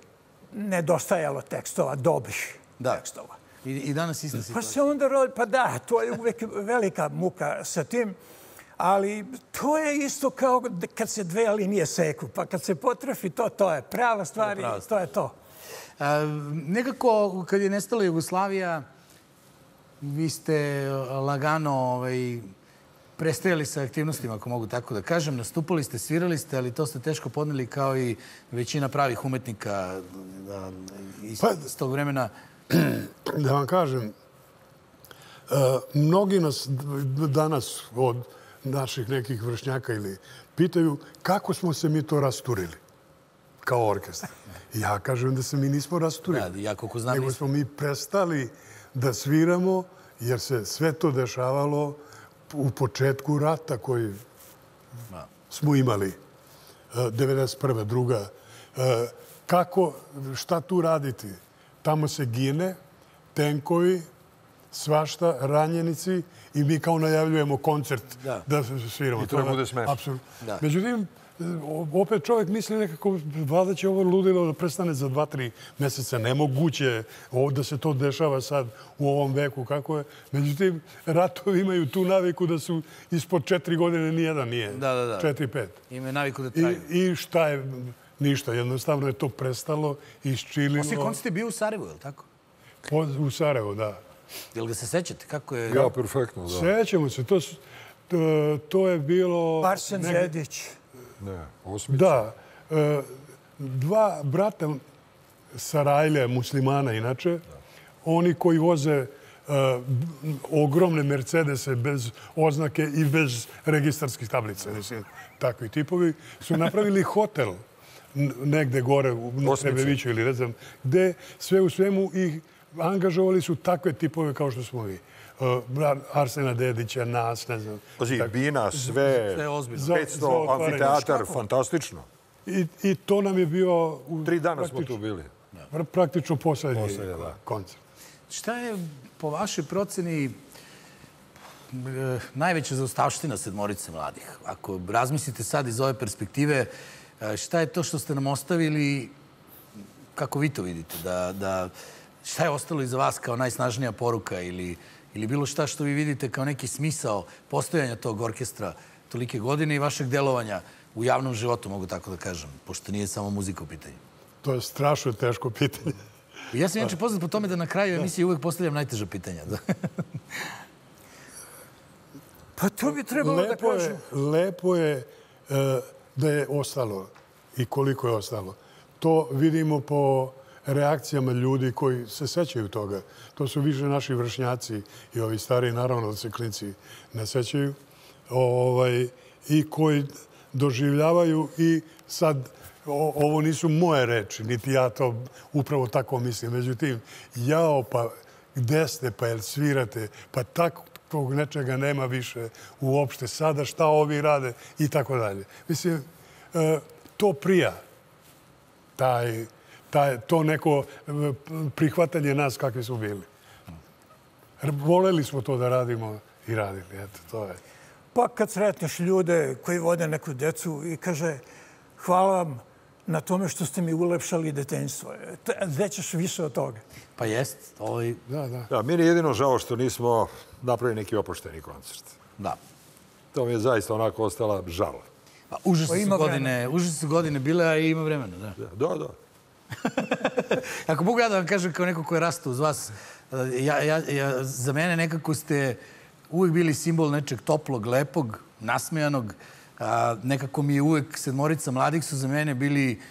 nedostajalo tekstova, dobrih tekstova. I danas isto situacija. Pa se onda rodi... Pa da, to je uvek velika muka sa tim. Ali to je isto kao kad se dve linije seku. Pa kad se potrefi to, to je prava stvar i to je to. Nekako, kad je nestala Jugoslavija, vi ste lagano prestajali sa aktivnostima, ako mogu tako da kažem. Nastupali ste, svirali ste, ali to ste teško podneli kao i većina pravih umetnika iz tog vremena. Da vam kažem, mnogi nas danas od naših nekih vršnjaka ili pitaju kako smo se mi to rasturili kao orkestar. Ja kažem da se mi nismo rasturili, nego smo mi prestali da sviramo jer se sve to dešavalo u početku rata koji smo imali, devedeset prva, druga. Kako, šta tu raditi? Tamo se gine, tenkovi, svašta, ranjenici i mi kao najavljujemo koncert da sviramo. I to ne bude smešno. Međutim, opet čovjek misli nekako valjda će ovo ludilo da prestane za dva, tri mjeseca. Nemoguće je da se to dešava sad u ovom veku kako je. Međutim, ratovi imaju tu naviku da su ispod četiri godine nijedan nije. Četiri, pet. Imaju naviku da traju. I šta je? Ništa. Jednostavno je to prestalo, isčililo. Osim koncert je bio u Sarajevu, je li tako? U Sarajevu, da. Jel ga se sećate? Kako je... Ja, perfektno, da. Sećamo se. To, to je bilo... Arsen Zedić. Ne, Osmica. Da. Dva brata Sarajlije, muslimana inače, da. Oni koji voze uh, ogromne Mercedese bez oznake i bez registarskih tablica. Mislim, takvi tipovi su napravili hotel negde gore u Trebeviću ili ne znam, gde sve u svemu ih angažovali su takve tipove kao što smo vi. Arsena Dedića, nas, ne znam. Pazi, Bina, sve, petsto, amfiteatar, fantastično. I to nam je bio... Tri dana smo tu bili. Praktično poslednji koncert. Šta je po vašoj proceni najveća zaostavština sedmorice mladih? Ako razmislite sad iz ove perspektive, šta je to što ste nam ostavili, kako vi to vidite? Šta je ostalo iza vas kao najsnažnija poruka ili bilo šta što vi vidite kao neki smisao postojanja tog orkestra tolike godine i vašeg delovanja u javnom životu, mogu tako da kažem, pošto nije samo muzika u pitanju? To je strašno teško pitanje. Ja sam inače poznat po tome da na kraju emisije uvek postavljam najteža pitanja. Pa to bi trebalo da kažem. Lepo je da je ostalo i koliko je ostalo. To vidimo po reakcijama ljudi koji se sećaju toga. To su više naši vršnjaci i ovi stari, naravno, da se klinci ne sećaju. I koji doživljavaju i sad... Ovo nisu moje reči, niti ja to upravo tako mislim. Međutim, jao, pa gde ste, pa jel svirate, pa takvog nečega nema više uopšte sada, šta ovi rade i tako dalje. Mislim, to prija, to neko prihvatanje nas kakvi smo bili. Voleli smo to da radimo i radili, eto, to je. Pa kad sretneš ljude koji vode neku decu i kaže... Hvala vam na tome što ste mi ulepšali detinjstvo. Gde ćeš više od toga? Pa jest. Meni je jedino žao što nismo napravili neki opušteni koncert. Da. To mi je zaista onako ostala žala. Užasne su godine bile, a ima vremena. Da, da. Ako mogu ja da vam kažem kao neko ko je rastao uz vas, za mene nekako ste uvijek bili simbol nečeg toplog, lepog, nasmejanog. Nekako mi je uvek sedmorica mladih su za mene bili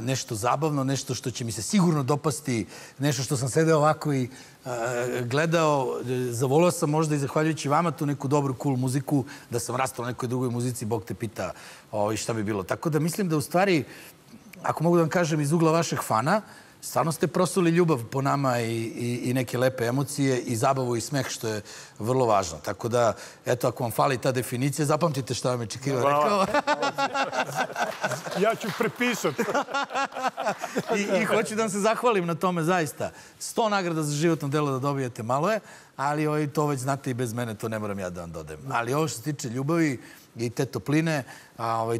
nešto zabavno, nešto što će mi se sigurno dopasti, nešto što sam sedeo ovako i gledao. Zavolao sam možda i zahvaljujući vama tu neku dobru, cool muziku, da sam rastao na nekoj drugoj muzici, Bog te pita šta bi bilo. Tako da mislim da u stvari, ako mogu da vam kažem iz ugla vašeg fana, stvarno ste prosuli ljubav po nama i neke lepe emocije i zabavu i smeh, što je vrlo važno. Tako da, eto, ako vam fali ta definicija, zapamtite šta vam je Čikriva rekao. Ja ću prepisati. I hoću da vam se zahvalim na tome, zaista. Sto nagrada za životno delo da dobijete, malo je, ali to već znate i bez mene, to ne moram ja da vam dodajem. Ali ovo što se tiče ljubavi i te topline,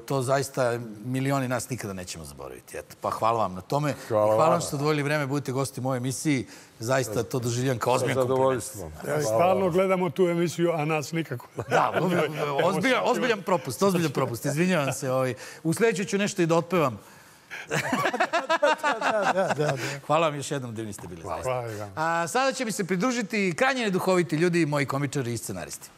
to zaista milioni nas nikada nećemo zaboraviti. Pa hvala vam na tome. Hvala vam što ste odvojili vreme, budete gosti u mojoj emisiji. Zaista to doživljam kao ozbiljan kompliment. Stalno gledamo tu emisiju, a nas nikako. Da, ozbiljan propust, ozbiljan propust. Izvinjavam se. U sljedeću ću nešto i da otpevam. Hvala vam još jednom, divni ste bili. Sada će mi se pridružiti krajnje neduhoviti ljudi, moji komičari i scenaristi.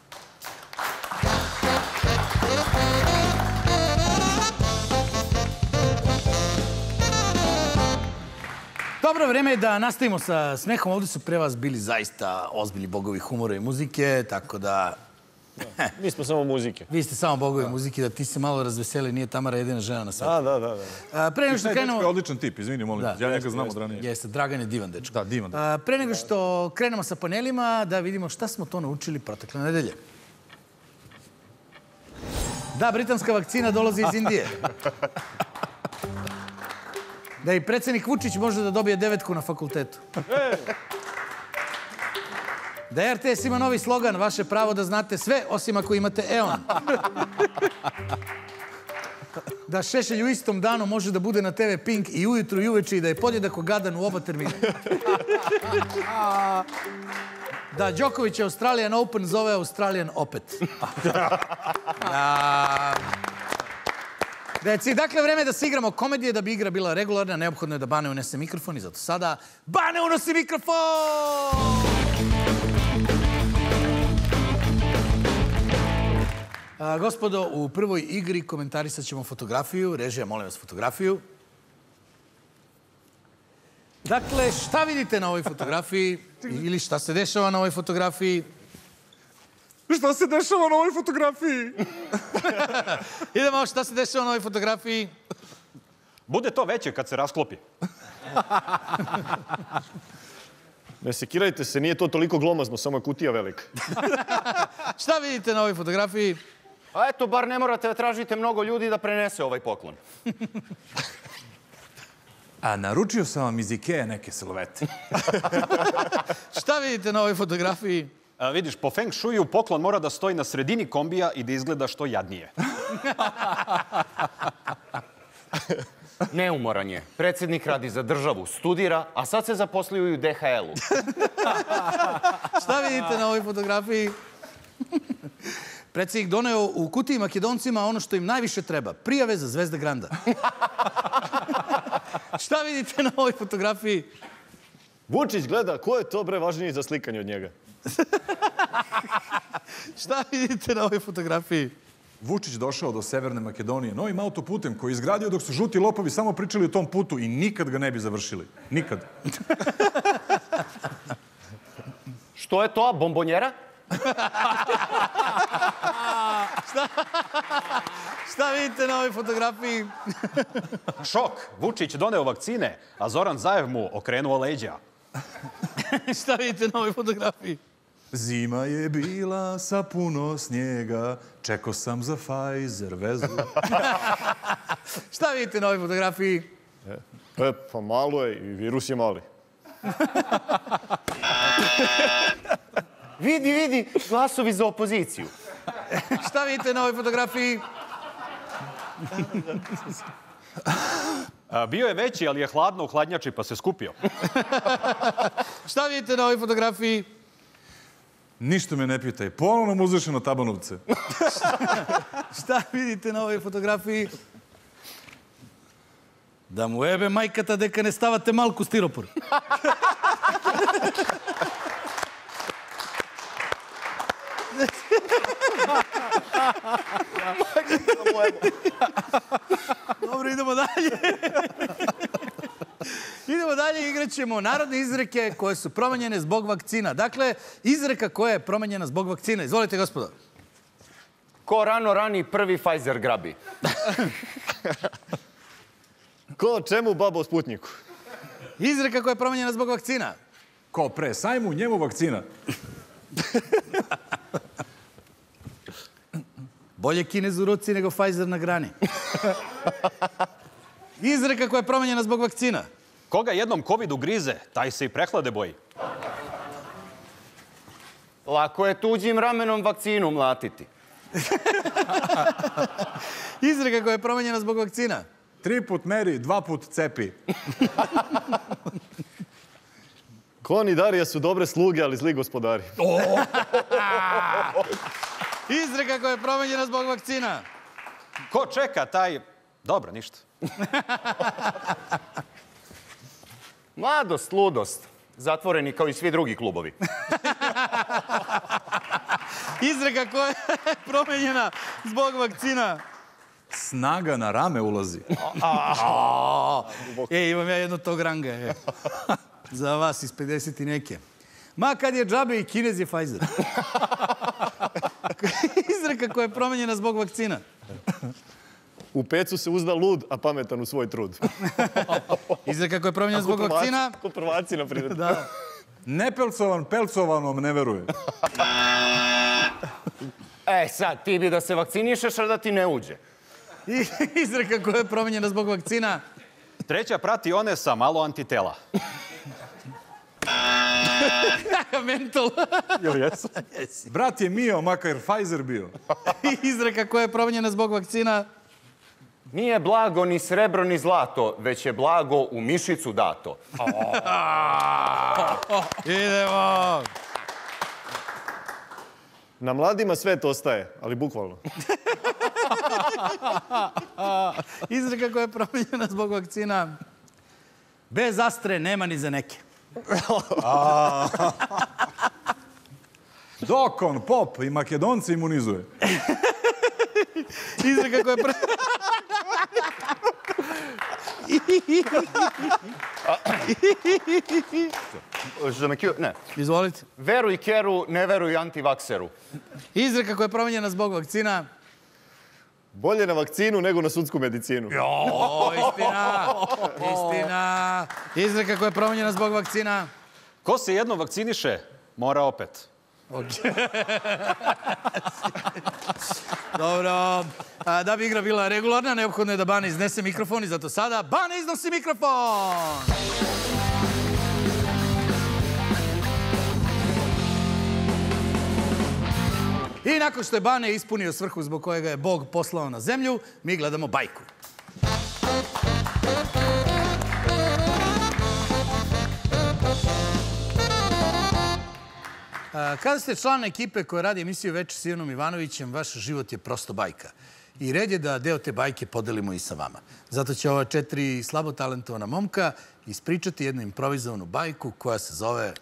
Dobro vreme je da nastavimo sa smehom. Ovdje su pre vas bili zaista ozbiljni bogovi humora i muzike, tako da... Mi smo samo muzike. Vi ste samo bogovi muzike, da ti se malo razveseli, nije Tamara jedina žena na svijetu. Da, da, da. Pre nego što krenemo... Dečko je odličan tip, izvini, molim. Ja njega znam od ranije. Jeste, Dragan je divan dečko. Da, divan dečko. Pre nego što krenemo sa panelima, da vidimo šta smo to naučili protekle nedelje. Da, britanska vakcina dolazi iz Indije. Da i predsjednik Vučić može da dobije devetku na fakultetu. Da R T S ima novi slogan, vaše pravo da znate sve, osim ako imate E O N. Da Šešelj u istom danu može da bude na T V Pink i ujutru i uveče i da je podjedako gadan u oba termina. Da Đoković je Australian Open zove Australian opet. Da... Deci, dakle, vreme je da se igramo komedije. Da bi igra bila regularna, neophodno je da Bane unese mikrofon i zato sada Bane unosi mikrofon! Gospodo, u prvoj igri komentarisat ćemo fotografiju. Režija, molim vas fotografiju. Dakle, šta vidite na ovoj fotografiji? Ili šta se dešava na ovoj fotografiji? Šta se dešava na ovoj fotografiji? Idemo, šta se dešava na ovoj fotografiji? Bude to veće kad se rasklopi. Ne sekirajte se, nije to toliko glomazno, samo je kutija velika. Šta vidite na ovoj fotografiji? A eto, bar ne morate da tražite mnogo ljudi da prenese ovaj poklon. A naručio sam vam iz Ikea neke silvete. Šta vidite na ovoj fotografiji? A, vidiš, po feng shuju poklon mora da stoji na sredini kombija i da izgleda što jadnije. Neumoran je. Predsjednik radi za državu, studira, a sad se zaposlio u D H L-u. Šta vidite na ovoj fotografiji? Predsjednik doneo u kutiji Makedoncima ono što im najviše treba. Prijave za Zvezde Granda. Šta vidite na ovoj fotografiji? Vučić gleda ko je to bre važniji za slikanje od njega. Šta vidite na ovoj fotografiji? Vučić došao do Severne Makedonije novim autoputem koji je izgradio dok su žuti lopovi samo pričali o tom putu i nikad ga ne bi završili. Nikad. Što je to, bombonjera? Šta vidite na ovoj fotografiji? Šok. Vučić doneo vakcine, a Zoran Zajev mu okrenuo leđa. Šta vidite na ovoj fotografiji? Zima je bila sa puno snijega, čekao sam za Pfizer vezu. Šta vidite na ovoj fotografiji? E, pa malo je i virus je mali. Vidi, vidi, glasovi za opoziciju. Šta vidite na ovoj fotografiji? Bio je veći, ali je hladno u hladnjači pa se skupio. Šta vidite na ovoj fotografiji? Ništa me ne pitaj. Ponovno mu uzvršeno tabanovce. Šta vidite na ovoj fotografiji? Da mu jebe majkata deka ne stavate malku stiropor. Dobro, idemo dalje. Idemo dalje, igrat ćemo narodne izreke koje su promenjene zbog vakcina. Dakle, izreka koja je promenjena zbog vakcina. Izvolite, gospodo. Ko rano rani, prvi Pfizer grabi. Ko čemu baba u Sputniku? Izreka koja je promenjena zbog vakcina. Ko pre sajmu, njemu vakcina. Bolje Kinez u ruci nego Pfizer na grani. Izreka koja je promenjena zbog vakcina. Koga jednom COVID ugrize, taj se i prehlade boji. Lako je tuđim ramenom vakcinu mlatiti. Izreka koja je promenjena zbog vakcina. Tri put meri, dva put cepi. Kon i Darija su dobre sluge, ali zli gospodari. Izreka koja je promenjena zbog vakcina. Ko čeka, taj... Dobro, ništa. Mladost, ludost. Zatvoreni kao i svi drugi klubovi. Izreka koja je promenjena zbog vakcina. Snaga na rame ulazi. E, imam ja jedno tog ranga. Za vas iz pedeset i neke. Ma kad je džabe i Kinez je Pfizer. Izreka koja je promenjena zbog vakcina. U pecu se uzda lud, a pametan u svoj trud. Izreka koja je promenjena zbog vakcina. Ako prvaci, na primjer. Nepelcovan, pelcovanom ne veruje. E sad, ti bi da se vakcinišeš, a da ti ne uđe. Izreka koja je promenjena zbog vakcina. Treća prati one sa malo antitela. Mental. Brat je mio, makar Pfizer bio. Izreka koja je promenjena zbog vakcina. Nije blago ni srebro ni zlato, već je blago u mišicu dato. Idemo! Na mladima svet ostaje, ali bukvalno. Izreka koja je promenjena zbog vakcina. Bez astre nema ni za neke. Dokon, pop i Makedonci imunizuje. Izreka koja prvi... Ne. Izvolite. Veruj Keru, ne veruj antivakseru. Izreka koja je promenjena zbog vakcina. Bolje na vakcinu nego na sudsku medicinu. Jo, istina. Istina. Izreka koja je promenjena zbog vakcina. Ko se jednom vakciniše, mora opet. Dobro. Da bi igra bila regularna, neophodno je da Bane iznese mikrofon i zato sada Bane iznosi mikrofon! I nakon što je Bane ispunio svrhu zbog kojega je Bog poslao na zemlju, mi gledamo bajku. Kada ste član ekipe koja radi emisiju Večer s Ivanom Ivanovićem, vaš život je prosto bajka. I red je da deo te bajke podelimo i sa vama. Zato će ova četiri slabo talentovana momka ispričati jednu improvizovanu bajku koja se zove...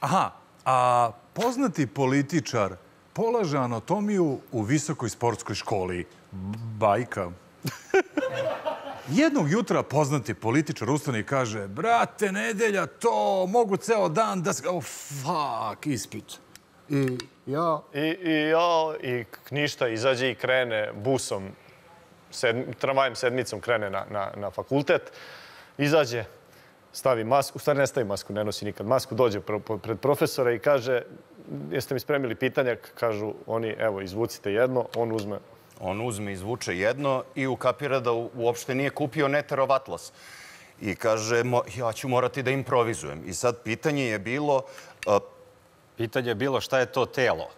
Aha, a poznati političar polaže anatomiju u visokoj sportskoj školi. Bajka. Jednog jutra poznati političar ustane i kaže: brate, nedelja, to, mogu ceo dan da se... O, fuck, ispit. I ja... I ja, i ništa, izađe i krene busom, tramvajem sedmicom krene na fakultet, izađe, stavi masku, u stvari ne stavi masku, ne nosi nikad masku, dođe pred profesora i kaže: jeste mi spremili pitanja? Kažu oni: evo, izvucite jedno, on uzme... On uzme, izvuče jedno i ukapira da uopšte nije kupio neterov atlas. I kaže: ja ću morati da improvizujem. I sad pitanje je bilo... Pitanje je bilo šta je to telo.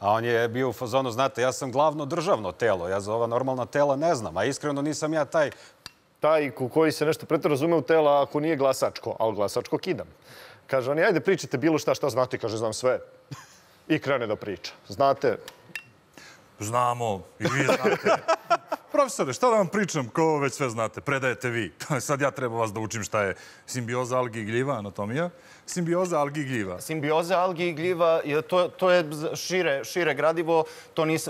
A on je bio u fazonu: znate, ja sam glavno državno telo, ja za ova normalna tela ne znam, a iskreno nisam ja taj... Taj koji se nešto pretrazume u tela ako nije glasačko, ali glasačko kidam. Kaže oni: ajde, pričajte bilo šta, šta znate. Kaže: znam sve. I krene da priča. Znate... Znamo, i vi znate. Profesore, šta da vam pričam, ko već sve znate, predajete vi. Sad ja treba vas da učim šta je simbioza algi i gljiva, anatomija. Simbioza algi i gljiva. Simbioza algi i gljiva, to je šire gradivo,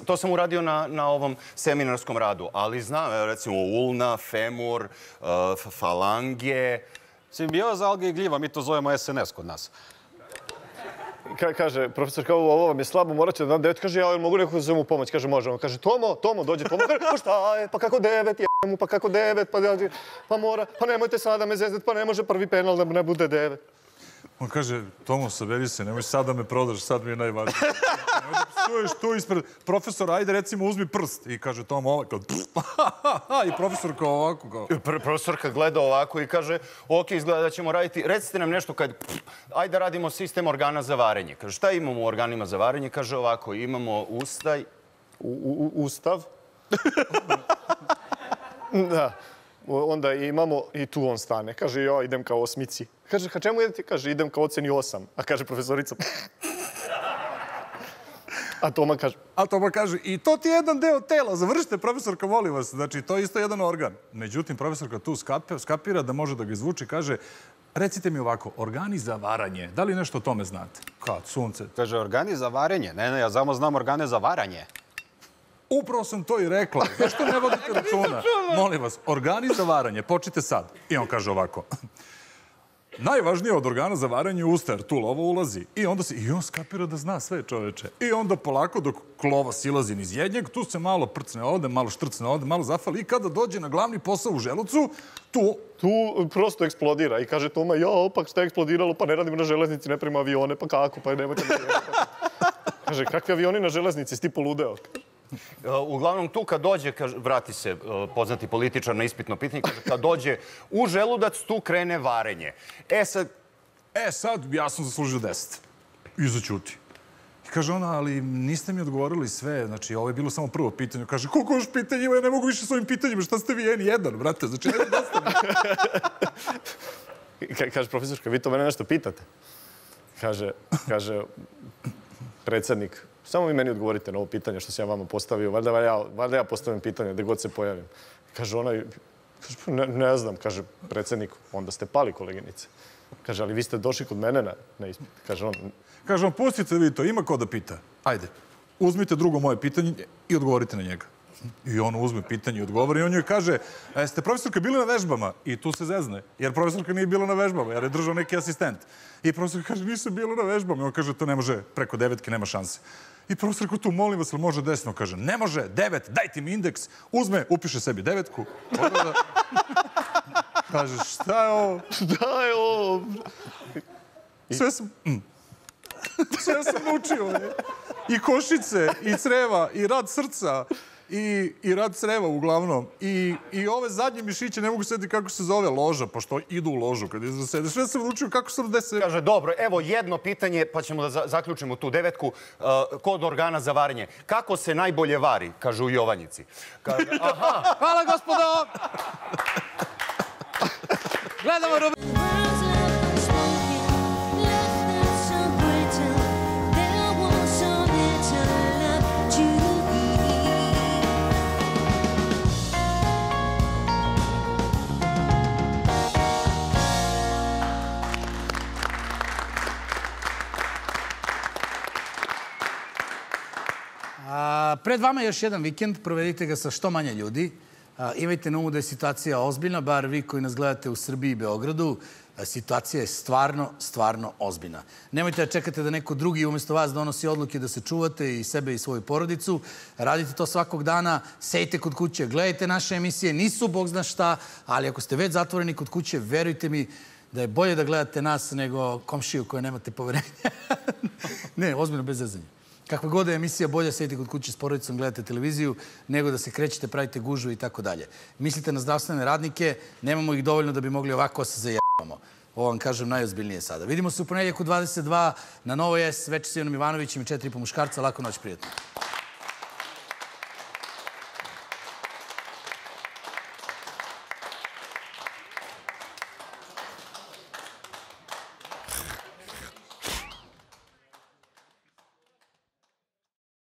to sam uradio na ovom seminarskom radu. Ali znam, recimo, ulna, femur, falange. Simbioza algi i gljiva, mi to zovemo S N S kod nas. Kaže profesor: kao ovo vam je slabo, morat ću da dam devet. Kaže: ja li mogu nekako zovem u pomoć? Kaže: možemo. Kaže: Tomo, Tomo, dođe Tomo. Pa šta je, pa kako devet, jemu, pa kako devet, pa mora, pa nemojte sada me zeznet, pa ne može prvi penal da ne bude devet. On kaže: Tomo, saberi se, nemoj sad da me prodaš, sad mi je najvažnije. Nemoj da psuješ tu ispred profesora, ajde recimo uzmi prst. I kaže Tomo ovako, i profesor kao ovako. Profesor kad gleda ovako i kaže: ok, izgleda da ćemo raditi, recite nam nešto kad, ajde radimo sistem organa za varenje. Kaže: šta imamo u organima za varenje? Kaže ovako, imamo ustaj... Ustav? Da. Onda imamo i tu on stane. Kaže: ja idem kao osmici. Kaže: ka čemu idete? Kaže: idem kao oceni osam. A kaže profesorica... A Toma kaže... A Toma kaže: i to ti je jedan deo tela, završite profesorka, molim vas. Znači, to je isto jedan organ. Međutim, profesorka tu skapira da može da ga izvuči. Kaže: recite mi ovako, organi za varanje. Da li nešto o tome znate? Kad sunce... Kaže: organi za varenje? Ne, ne, ja samo znam organe za varanje. Upravo sam to i rekla. Zašto ne vodite računa? Molim vas, organi za varanje, počnite sad. I on kaže ovako. Najvažnije od organa za varanje je usta, jer tu lova ulazi. I onda se, i on skapira da zna sve, čoveče. I onda polako, dok lova silazi niz jednjeg, tu se malo prcne ovde, malo štrcne ovde, malo zafali. I kada dođe na glavni posao u želucu, tu... Tu prosto eksplodira. I kaže Toma: ja, opak, šta je eksplodiralo? Pa ne radimo na železnici, ne prema avione, pa kako? Pa nemojte na železnici. Kaže: kakvi avioni na železnici, si ti poludeo? Uglavnom, tu kad dođe, vrati se poznati političar na ispitno pitanje, kad dođe u želudac, tu krene varenje. E sad... E sad, ja sam zaslužio deset. I začuti. I kaže ona: ali niste mi odgovorili sve, znači ovo je bilo samo prvo pitanje. Kaže: koliko još pitanja ima, ja ne mogu više s ovim pitanjima, šta ste vi N jedan, brate, znači ne dostavljaju. Kaže profesorka: vi to mene nešto pitate? Kaže predsednik: samo vi meni odgovorite na ovo pitanje što sam ja vama postavio. Valjda ja postavim pitanje gde god se pojavim. Kaže ona: ne znam. Kaže predsednik: onda ste pali, koleginice. Kaže: ali vi ste došli kod mene na ispit. Kaže on: pustite vi to, ima ko da pita. Ajde. uzmite drugo moje pitanje i odgovorite na njega. I on uzme pitanje i odgovori i on joj kaže, jeste profesorka bili na vežbama? I tu se zezne, jer profesorka nije bila na vežbama, jer je držao neki asistent. I profesorka kaže, nisam bila na vežbama. I on kaže, to ne može, preko devetke nema šanse. I profesorka tu, molim vas, može desno? Kaže, ne može, devet, dajte mi indeks. Uzme, upiše sebi devetku. Kaže, šta je ovo? Šta je ovo? Sve sam... Sve sam naučio. I košice, i creva, i rad srca. I rad creva, uglavnom. I ove zadnje mišiće, ne mogu sjetiti kako se zove loža, pošto idu u ložu kada izvrsede. Sve sam učio kako sam desio. Kaže, dobro, evo jedno pitanje, pa ćemo da zaključimo tu devetku. Kod organa za varenje. Kako se najbolje vari, kaže u Jovanjici. Aha. Hvala, gospodo! Gledamo Rubinu. Pred vama je još jedan vikend, provedite ga sa što manje ljudi. Imajte na umu da je situacija ozbiljna, bar vi koji nas gledate u Srbiji i Beogradu, situacija je stvarno, stvarno ozbiljna. Nemojte da čekate da neko drugi umjesto vas donosi odluke da se čuvate i sebe i svoju porodicu. Radite to svakog dana, sejte kod kuće, gledajte naše emisije, nisu bog zna šta, ali ako ste već zatvoreni kod kuće, verujte mi, da je bolje da gledate nas nego komšiju koje nemate poverenja. Ne, ozbiljno, bez zezanja. Kakva god je emisija, bolje sedite kod kuće s porodicom, gledate televiziju, nego da se krećete, pravite gužu i tako dalje. Mislite na zdravstvene radnike, nemamo ih dovoljno da bi mogli ovako se zajebamo. Ovo vam kažem najozbiljnije sada. Vidimo se u ponedjeljak u dvadeset dva na Novoj S. Veče sa Ivanom Ivanovićem i četiri i po muškarca. Lako noć, prijatno.